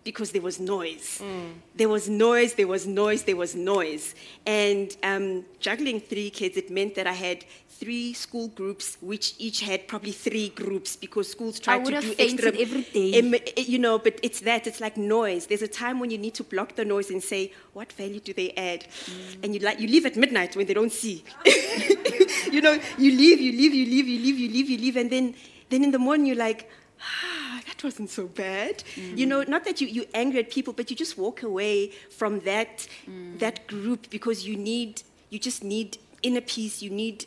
because there was noise. Mm. There was noise, there was noise, there was noise. And um, juggling three kids, it meant that I had three school groups, which each had probably three groups because schools tried to do extra. Every day. You know, but it's that, it's like noise. There's a time when you need to block the noise and say, what value do they add? Mm. And you like, you leave at midnight when they don't see. You know, you leave, you leave, you leave, you leave, you leave, you leave, and then, then in the morning you're like, ah, that wasn't so bad. Mm. You know, not that you, you angry at people, but you just walk away from that, mm. that group because you need, you just need inner peace, you need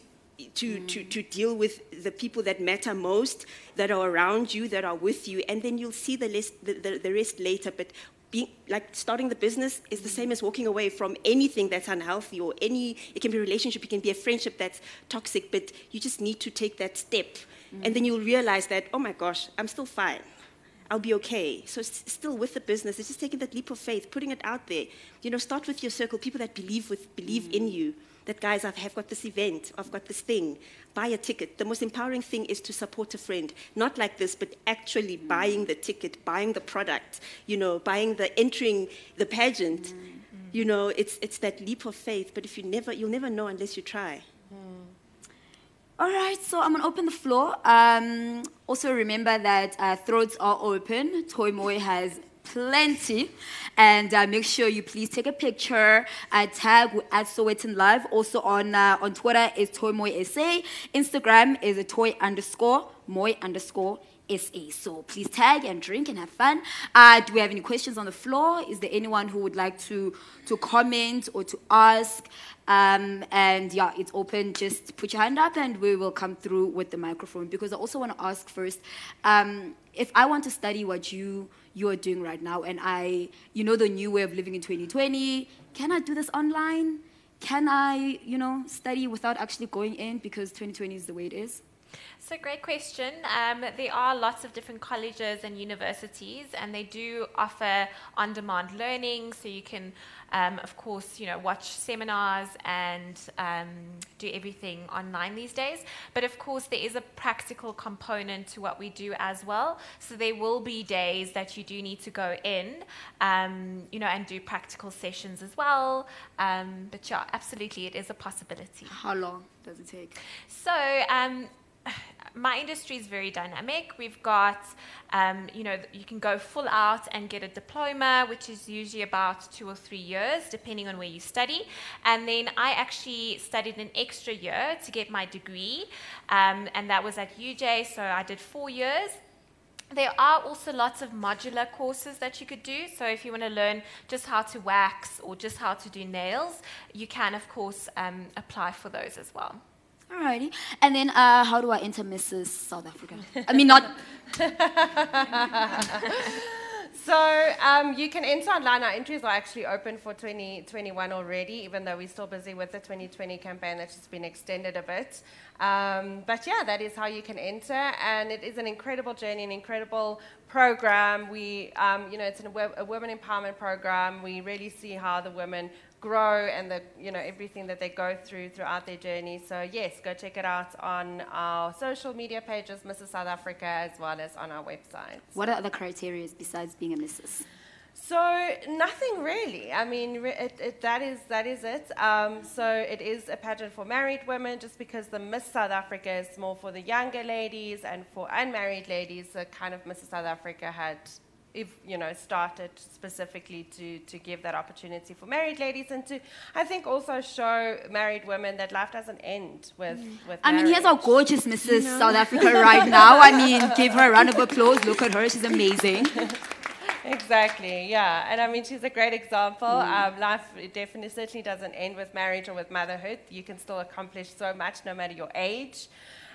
To, mm. to, to deal with the people that matter most, that are around you, that are with you, and then you'll see the list, the, the, the rest later. But being, like starting the business is the same as walking away from anything that's unhealthy or any, it can be a relationship, it can be a friendship that's toxic, but you just need to take that step. Mm. And then you'll realize that, oh my gosh, I'm still fine. I'll be okay. So it's still with the business, it's just taking that leap of faith, putting it out there. You know, start with your circle, people that believe with, believe mm. in you. That, guys, I have got this event, I've got this thing, buy a ticket. The most empowering thing is to support a friend, not like this, but actually mm. buying the ticket, buying the product, you know, buying the, entering the pageant, mm. Mm. you know, it's, it's that leap of faith, but if you never, you'll never know unless you try. Mm. All right, so I'm going to open the floor. Um, also remember that uh, throats are open. T O I M O I has plenty. And uh, make sure you please take a picture, uh, tag at Sowetan Live. Also on uh, on Twitter is T O I M O I S A. Instagram is a T O I underscore M O I underscore S A. So please tag and drink and have fun. Uh, do we have any questions on the floor? Is there anyone who would like to, to comment or to ask? Um, and yeah, it's open. Just put your hand up and we will come through with the microphone. Because I also want to ask first, um, if I want to study what you you are doing right now and I, you know, the new way of living in twenty twenty, can I do this online? Can I, you know, study without actually going in because twenty twenty is the way it is? So great question. Um, there are lots of different colleges and universities, and they do offer on-demand learning. So you can, um, of course, you know, watch seminars and um, do everything online these days. But of course, there is a practical component to what we do as well. So there will be days that you do need to go in, um, you know, and do practical sessions as well. Um, but yeah, absolutely, it is a possibility. How long does it take? So. Um, my industry is very dynamic. We've got, um, you know, you can go full out and get a diploma, which is usually about two or three years, depending on where you study. And then I actually studied an extra year to get my degree, um, and that was at U J, so I did four years. There are also lots of modular courses that you could do. So if you want to learn just how to wax or just how to do nails, you can, of course, um, apply for those as well. Alrighty. And then uh, how do I enter Missus South Africa? I mean, not... So um, you can enter online. Our entries are actually open for twenty twenty-one already, even though we're still busy with the twenty twenty campaign that's just been extended a bit. Um, but yeah, that is how you can enter, and it is an incredible journey, an incredible program. We, um, you know, it's an, a women empowerment program. We really see how the women grow and the, you know, everything that they go through throughout their journey. So yes, go check it out on our social media pages, Missus South Africa, as well as on our website. What are the criteria besides being a missus? So nothing really. I mean, it, it, that is that is it. Um, so it is a pageant for married women, just because the Miss South Africa is more for the younger ladies and for unmarried ladies. The kind of Missus South Africa had, if you know, started specifically to to give that opportunity for married ladies, and to, I think, also show married women that life doesn't end with mm. with. I marriage. mean, here's our gorgeous Missus No. South Africa right now. I mean, give her a round of applause. Look at her; she's amazing. Exactly, yeah. And I mean, she's a great example. Mm. Um, life definitely certainly doesn't end with marriage or with motherhood. You can still accomplish so much no matter your age.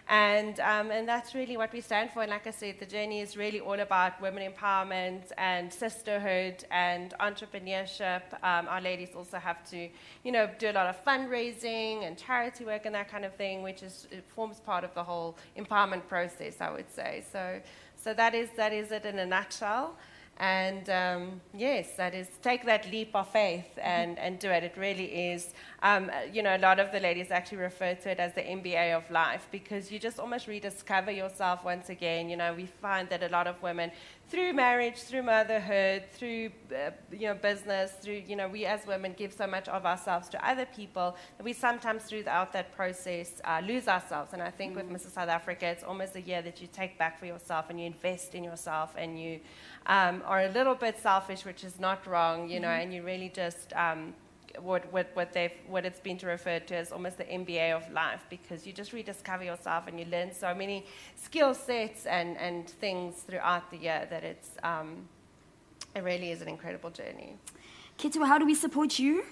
And, um, and that's really what we stand for. And like I said, the journey is really all about women empowerment and sisterhood and entrepreneurship. Um, our ladies also have to, you know, do a lot of fundraising and charity work and that kind of thing, which is, it forms part of the whole empowerment process, I would say. So, so that is, that is it in a nutshell. And um, yes, that is, take that leap of faith and, and do it. It really is, um, you know, a lot of the ladies actually refer to it as the M B A of life, because you just almost rediscover yourself once again. You know, we find that a lot of women, through marriage, through motherhood, through, uh, you know, business, through, you know, we as women give so much of ourselves to other people that we sometimes throughout that process uh, lose ourselves. And I think mm. with Missus South Africa, it's almost a year that you take back for yourself and you invest in yourself, and you... Um, are a little bit selfish, which is not wrong, you know, mm-hmm. and you really just, um, what, what, what, they've, what it's been referred to as almost the M B A of life, because you just rediscover yourself and you learn so many skill sets and, and things throughout the year that it's, um, it really is an incredible journey. Khethiwe, how do we support you?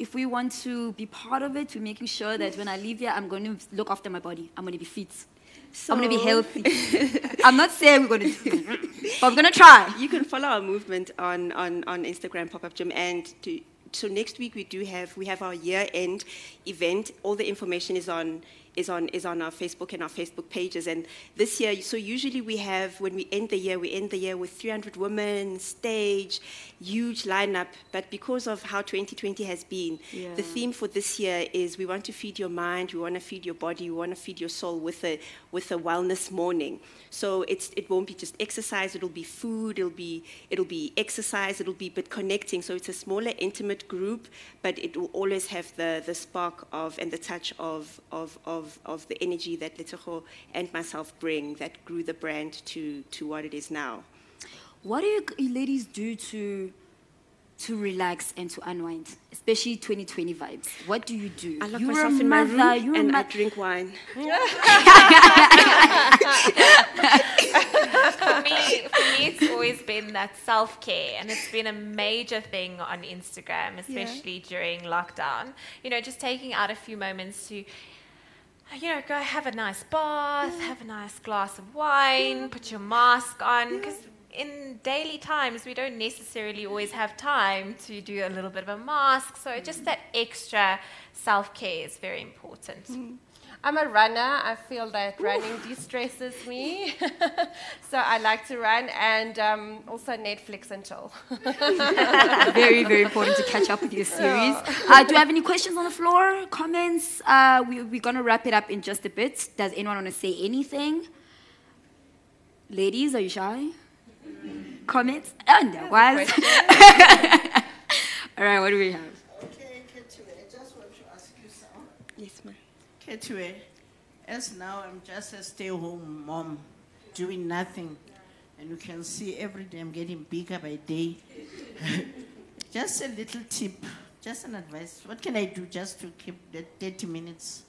If we want to be part of it, we're making sure that when I leave here, I'm going to look after my body. I'm going to be fit. So I'm going to be healthy. I'm not saying we're going to do it, but we're going to try. You can follow our movement on, on, on Instagram, Pop-Up Gym. And to, so next week we do have, we have our year-end event. All the information is on, is, on, is on our Facebook and our Facebook pages. And this year, so usually we have, when we end the year, we end the year with three hundred women, stage, huge lineup. But because of how twenty twenty has been, yeah. the theme for this year is we want to feed your mind, we want to feed your body, we want to feed your soul with a, with a wellness morning. So it's, it won't be just exercise, it'll be food, it'll be, it'll be exercise, it'll be but connecting. So it's a smaller, intimate group, but it will always have the, the spark of and the touch of, of, of Of, of the energy that Letoho and myself bring that grew the brand to, to what it is now. What do you ladies do to to relax and to unwind, especially twenty twenty vibes? What do you do? I lock myself in my room and I drink wine. For me, for me, it's always been that self-care, and it's been a major thing on Instagram, especially yeah. during lockdown. You know, just taking out a few moments to... You know, go have a nice bath, yeah. have a nice glass of wine, yeah. put your mask on, because yeah. in daily times we don't necessarily always have time to do a little bit of a mask. So mm. just that extra self-care is very important. Mm. I'm a runner. I feel that running de-stresses me. So I like to run, and um, also Netflix and chill. Very, very important to catch up with your series. Yeah. Uh, do you have any questions on the floor? Comments? Uh, we, we're going to wrap it up in just a bit. Does anyone want to say anything? Ladies, are you shy? Comments? Oh, no. All right, what do we have? Okay, Khethiwe, I just want to ask you something. Yes, ma'am. Khethiwe, as now I'm just a stay-at-home mom, doing nothing. And you can see every day I'm getting bigger by day. Just a little tip, just an advice. What can I do just to keep that thirty minutes?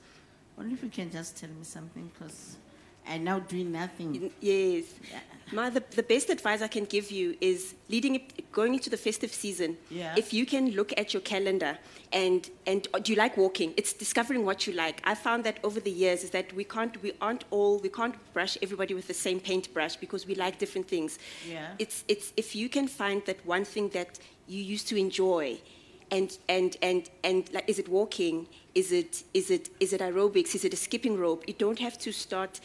Only if you can just tell me something, because I'm now doing nothing. Yes. Yeah. Ma, the, the best advice I can give you is leading it, going into the festive season. Yeah. If you can look at your calendar and, and do you like walking? It's discovering what you like. I found that over the years is that we can't, we aren't all, we can't brush everybody with the same paintbrush because we like different things. Yeah. It's, it's, if you can find that one thing that you used to enjoy, and and and and like, is it walking? Is it is it is it aerobics? Is it a skipping rope? You don't have to start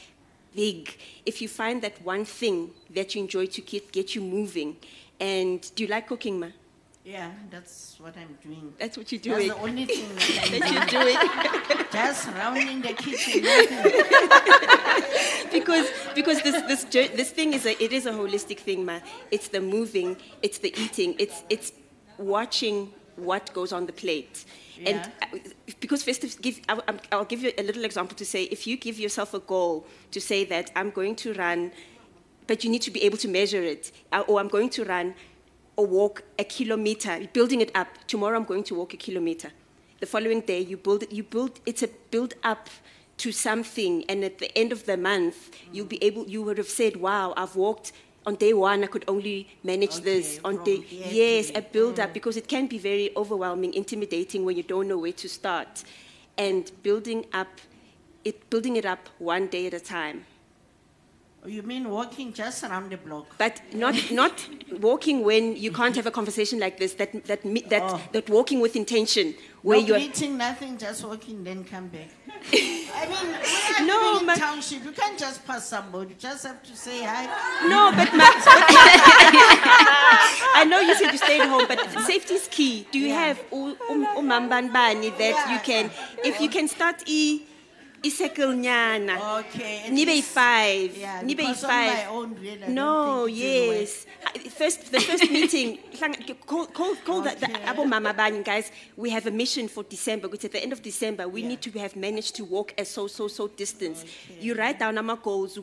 big. If you find that one thing that you enjoy to get, get you moving. And do you like cooking, Ma? Yeah, that's what I'm doing. That's what you're doing. That's the only thing that, that you're doing. Just rounding the kitchen. because because this this this thing is a it is a holistic thing, Ma. It's the moving. It's the eating. It's it's watching what goes on the plate. Yeah. And because festive, give, I'll, I'll give you a little example to say, if you give yourself a goal to say that I'm going to run, but you need to be able to measure it, or I'm going to run or walk a kilometer, building it up. Tomorrow I'm going to walk a kilometer. The following day you build it, you build, it's a build up to something. And at the end of the month, mm. you'll be able, you would have said, wow, I've walked. On day one, I could only manage okay, this. On day, yes, a build-up, mm. because it can be very overwhelming, intimidating when you don't know where to start. And building up, it, building it up one day at a time. You mean walking just around the block? But not not walking when you can't have a conversation like this. That that that oh. that walking with intention, where no, you're eating nothing, just walking, then come back. I mean, no, in township, you can't just pass somebody. You just have to say hi. No, but ma I know you said you stayed at home, but safety is key. Do you yeah. have um, um, umambanbani that yeah. you can, if you can start e. Okay. Nibe five. Yeah, Nibe five. Own, really, no, yes. First, the first meeting. Call, call, call okay. the, the Abo Mama Bani guys. We have a mission for December. Which at the end of December, we yeah. need to have managed to walk a so so so distance. Okay. You write down our goals.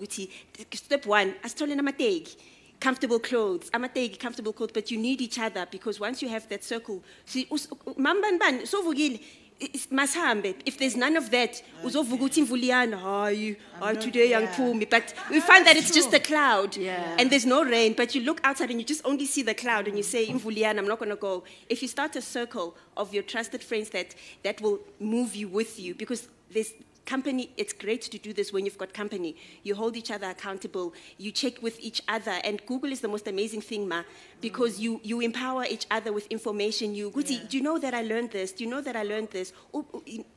Step one. I stole an amateg. Comfortable clothes. Amategi, comfortable clothes. But you need each other because once you have that circle, see, Mamban Ban so vogil. It's masambe. If there's none of that, okay. oh, today young yeah. But we find that it's true. Just a cloud yeah. and there's no rain. But you look outside and you just only see the cloud and you say, Imvulian, I'm not going to go. If you start a circle of your trusted friends that, that will move you with you, because there's company, it's great to do this when you've got company. You hold each other accountable. You check with each other. And Google is the most amazing thing, Ma, because mm. you, you empower each other with information. You, yeah. do you know that I learned this? Do you know that I learned this?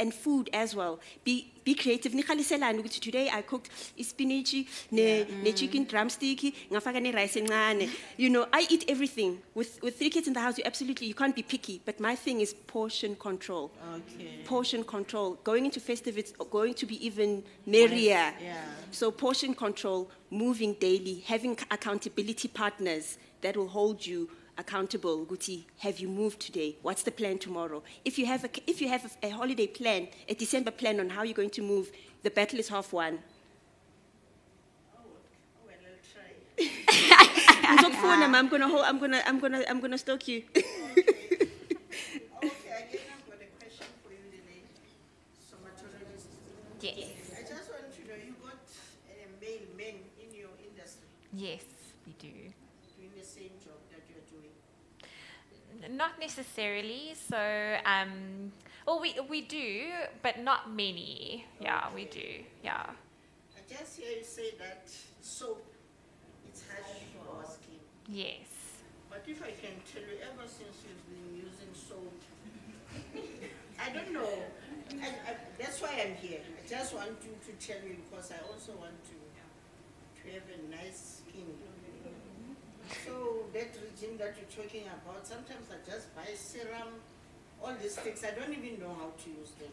And food as well. Be be creative. Today I cooked spinach, ne, mm. ne chicken drumstick, rice. You know, I eat everything. With, with three kids in the house, you absolutely, you can't be picky. But my thing is portion control. Okay. Portion control. Going into festive, it's going to be even merrier. Yeah. So portion control, moving daily, having accountability partners that will hold you accountable. Guti, have you moved today? What's the plan tomorrow? If you have a, if you have a, a holiday plan, a December plan on how you're going to move, the battle is half won. Oh, well, I'll try. I'm gonna hold, I'm gonna I'm gonna I'm gonna stalk you. Yes. I just want to know, you got uh, male men in your industry? Yes, we do. Doing the same job that you're doing? Not necessarily. So, um, well, we, we do, but not many. Okay. Yeah, we do. Yeah. I just hear you say that soap, it's harsh for our skin. Yes. But if I can tell you, ever since you've been using soap, I don't know. I, I, that's why I'm here. I just want you to tell you because I also want to, to have a nice skin. So that regime that you're talking about, sometimes I just buy serum, all these things. I don't even know how to use them.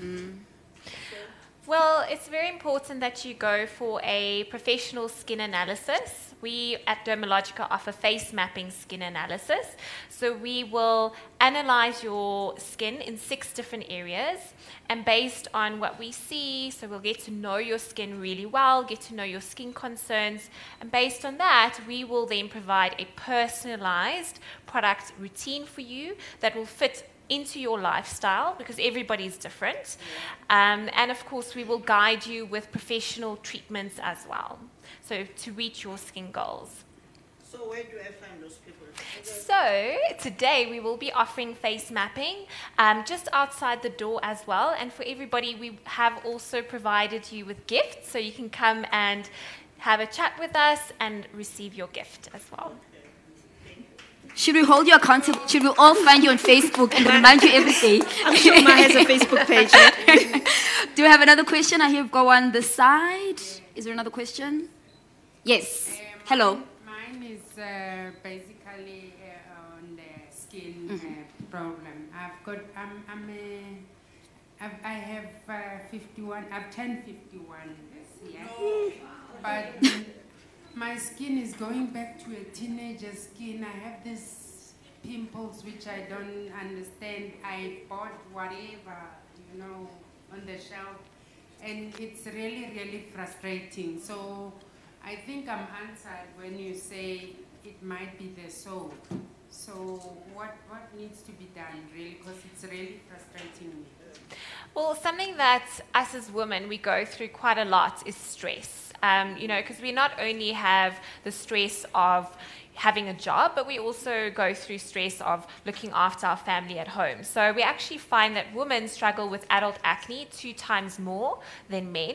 Mm. So, Well, it's very important that you go for a professional skin analysis. We at Dermalogica offer face mapping skin analysis. So we will analyze your skin in six different areas. And based on what we see, so we'll get to know your skin really well, get to know your skin concerns. And based on that, we will then provide a personalized product routine for you that will fit into your lifestyle, because everybody's different. Um, and of course, we will guide you with professional treatments as well, so to reach your skin goals. So where do I find those people? So today we will be offering face mapping um, just outside the door as well. And for everybody, we have also provided you with gifts, so you can come and have a chat with us and receive your gift as well. Should we hold you accountable? Should we all find you on Facebook and remind you every day? I'm sure Ma has a Facebook page. Right? Do we have another question? I hear go on the side. Is there another question? Yes. Um, Hello. Mine, mine is uh, basically uh, on the skin mm-hmm. uh, problem. I've got. I'm. I'm a, I've, I have uh, fifty-one. I've turned fifty-one this year. No. But. My skin is going back to a teenager skin. I have these pimples which I don't understand. I bought whatever, you know, on the shelf. And it's really, really frustrating. So I think I'm answered when you say it might be the soap. So what, what needs to be done, really? Because it's really frustrating me. Well, something that us as women, we go through quite a lot is stress. Um, you know, because we not only have the stress of having a job, but we also go through stress of looking after our family at home. So we actually find that women struggle with adult acne two times more than men.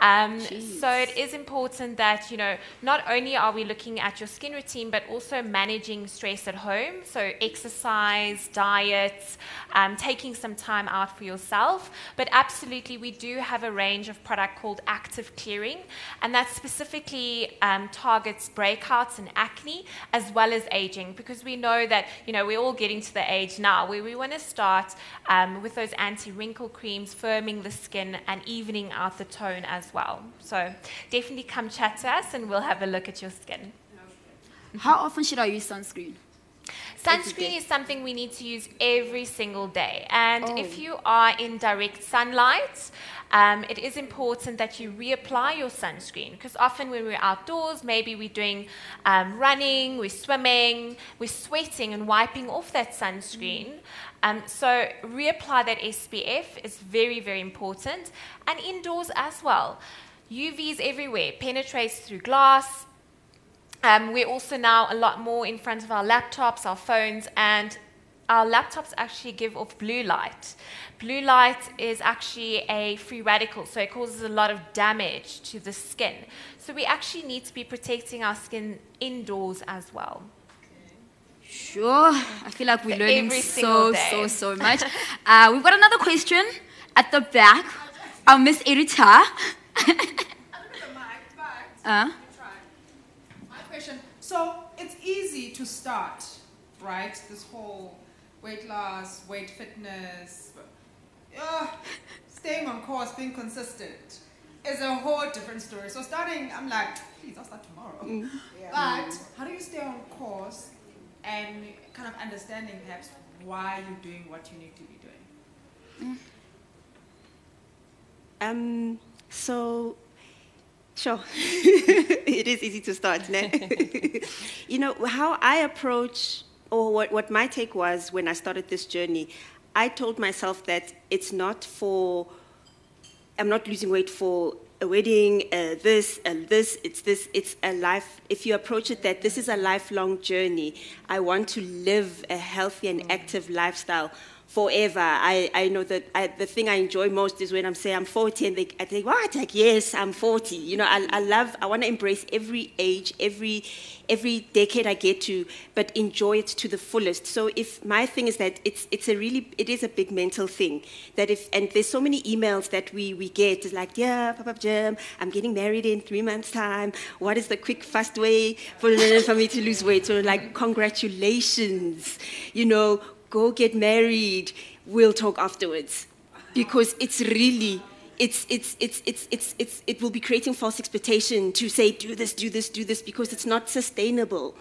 Um, so it is important that, you know, not only are we looking at your skin routine, but also managing stress at home. So exercise, diet, um, taking some time out for yourself. But absolutely, we do have a range of product called Active Clearing, and that specifically um, targets breakouts and acne, as well as aging, because we know that, you know, we're all getting to the age now where we want to start um, with those anti-wrinkle creams, firming the skin and evening out the tone as well. So definitely come chat to us and we'll have a look at your skin. How often should I use sunscreen? Sunscreen is something we need to use every single day. And oh. if you are in direct sunlight, um, it is important that you reapply your sunscreen, because often when we're outdoors, maybe we're doing um, running, we're swimming, we're sweating and wiping off that sunscreen. Mm. Um, so reapply that S P F is very, very important. And indoors as well. U V is everywhere, penetrates through glass. Um, we're also now a lot more in front of our laptops, our phones, and our laptops actually give off blue light. Blue light is actually a free radical, so it causes a lot of damage to the skin. So we actually need to be protecting our skin indoors as well. Sure. I feel like we're learning so, so, so much. uh, we've got another question at the back. Our Miss Erita. uh. So it's easy to start, right? This whole weight loss, weight fitness, uh, staying on course, being consistent is a whole different story. So starting, I'm like, please, I'll start tomorrow. Mm. Yeah. But how do you stay on course and kind of understanding perhaps why you're doing what you need to be doing? Mm. Um. So. Sure. It is easy to start. No? You know, how I approach, or what, what my take was when I started this journey, I told myself that it's not for, I'm not losing weight for a wedding, uh, this, and uh, this, it's this, it's a life, if you approach it that this is a lifelong journey, I want to live a healthy and active lifestyle forever. I, I know that I, the thing I enjoy most is when I'm saying I'm forty and they, I think, what? Like, yes, I'm forty. You know, I, I love, I want to embrace every age, every, every decade I get to, but enjoy it to the fullest. So if my thing is that it's, it's a really, it is a big mental thing that if, and there's so many emails that we, we get, it's like, yeah, Pop-Up Gym, I'm getting married in three months time. What is the quick, fast way for, for me to lose weight? So like, congratulations, you know, go get married, we'll talk afterwards. Because it's really, it's, it's, it's, it's, it's, it's, it will be creating false expectation to say, do this, do this, do this, because it's not sustainable.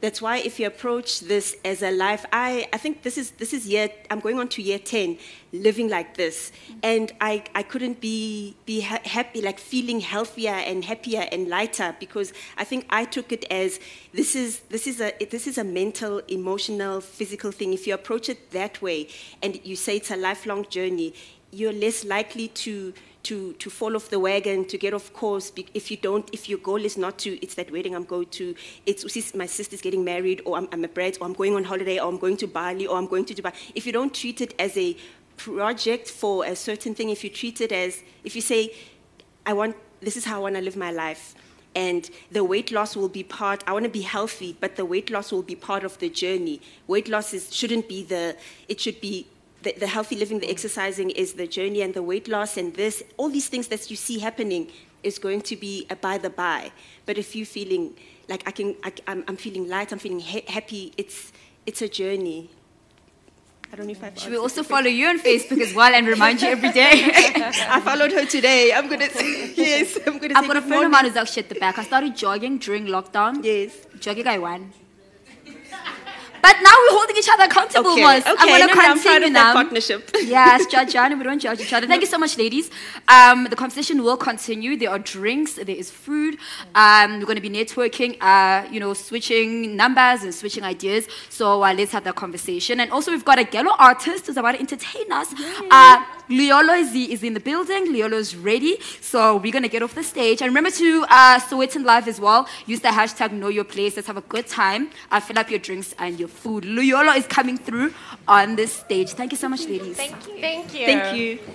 That's why if you approach this as a life, I, I think this is, this is year, I'm going on to year ten, living like this. And I, I couldn't be, be ha happy, like feeling healthier and happier and lighter, because I think I took it as this is, this is, a, this is a mental, emotional, physical thing. If you approach it that way and you say it's a lifelong journey, you're less likely to, to, to fall off the wagon, to get off course. If you don't, if your goal is not to, it's that wedding I'm going to, it's my sister's getting married, or I'm, I'm a bride, or I'm going on holiday, or I'm going to Bali, or I'm going to Dubai. If you don't treat it as a project for a certain thing, if you treat it as, if you say, I want, this is how I want to live my life, and the weight loss will be part, I want to be healthy, but the weight loss will be part of the journey. Weight loss is, shouldn't be the, it should be, The, the healthy living, the exercising is the journey, and the weight loss and this, all these things that you see happening is going to be a by the by. But if you're feeling like I can, I, I'm, I'm feeling light, I'm feeling ha happy, it's, it's a journey. I don't know if I've Should we also follow you on Facebook as well and remind you every day? I followed her today. I'm going to say, yes, I'm going to I've got a friend of mine who's actually at the back. I started jogging during lockdown. Yes. Jogging, I won. But now we're holding each other accountable. Okay, okay. I'm going to no, continue no, now. Partnership. Yes, judge Jana, we don't judge each other. Thank you so much, ladies. Um, the conversation will continue. There are drinks, there is food. Um, we're going to be networking, uh, you know, switching numbers and switching ideas. So uh, let's have that conversation. And also, we've got a Gallo artist who's about to entertain us. Uh, Luyolo is, is in the building. Luyolo is ready. So we're going to get off the stage. And remember to uh, Sowetan Live as well. Use the hashtag KnowYourPlace. Let's have a good time. Uh, fill up your drinks and your food. Luyolo is coming through on this stage. Thank you so much, ladies. Thank you. Thank you. Thank you.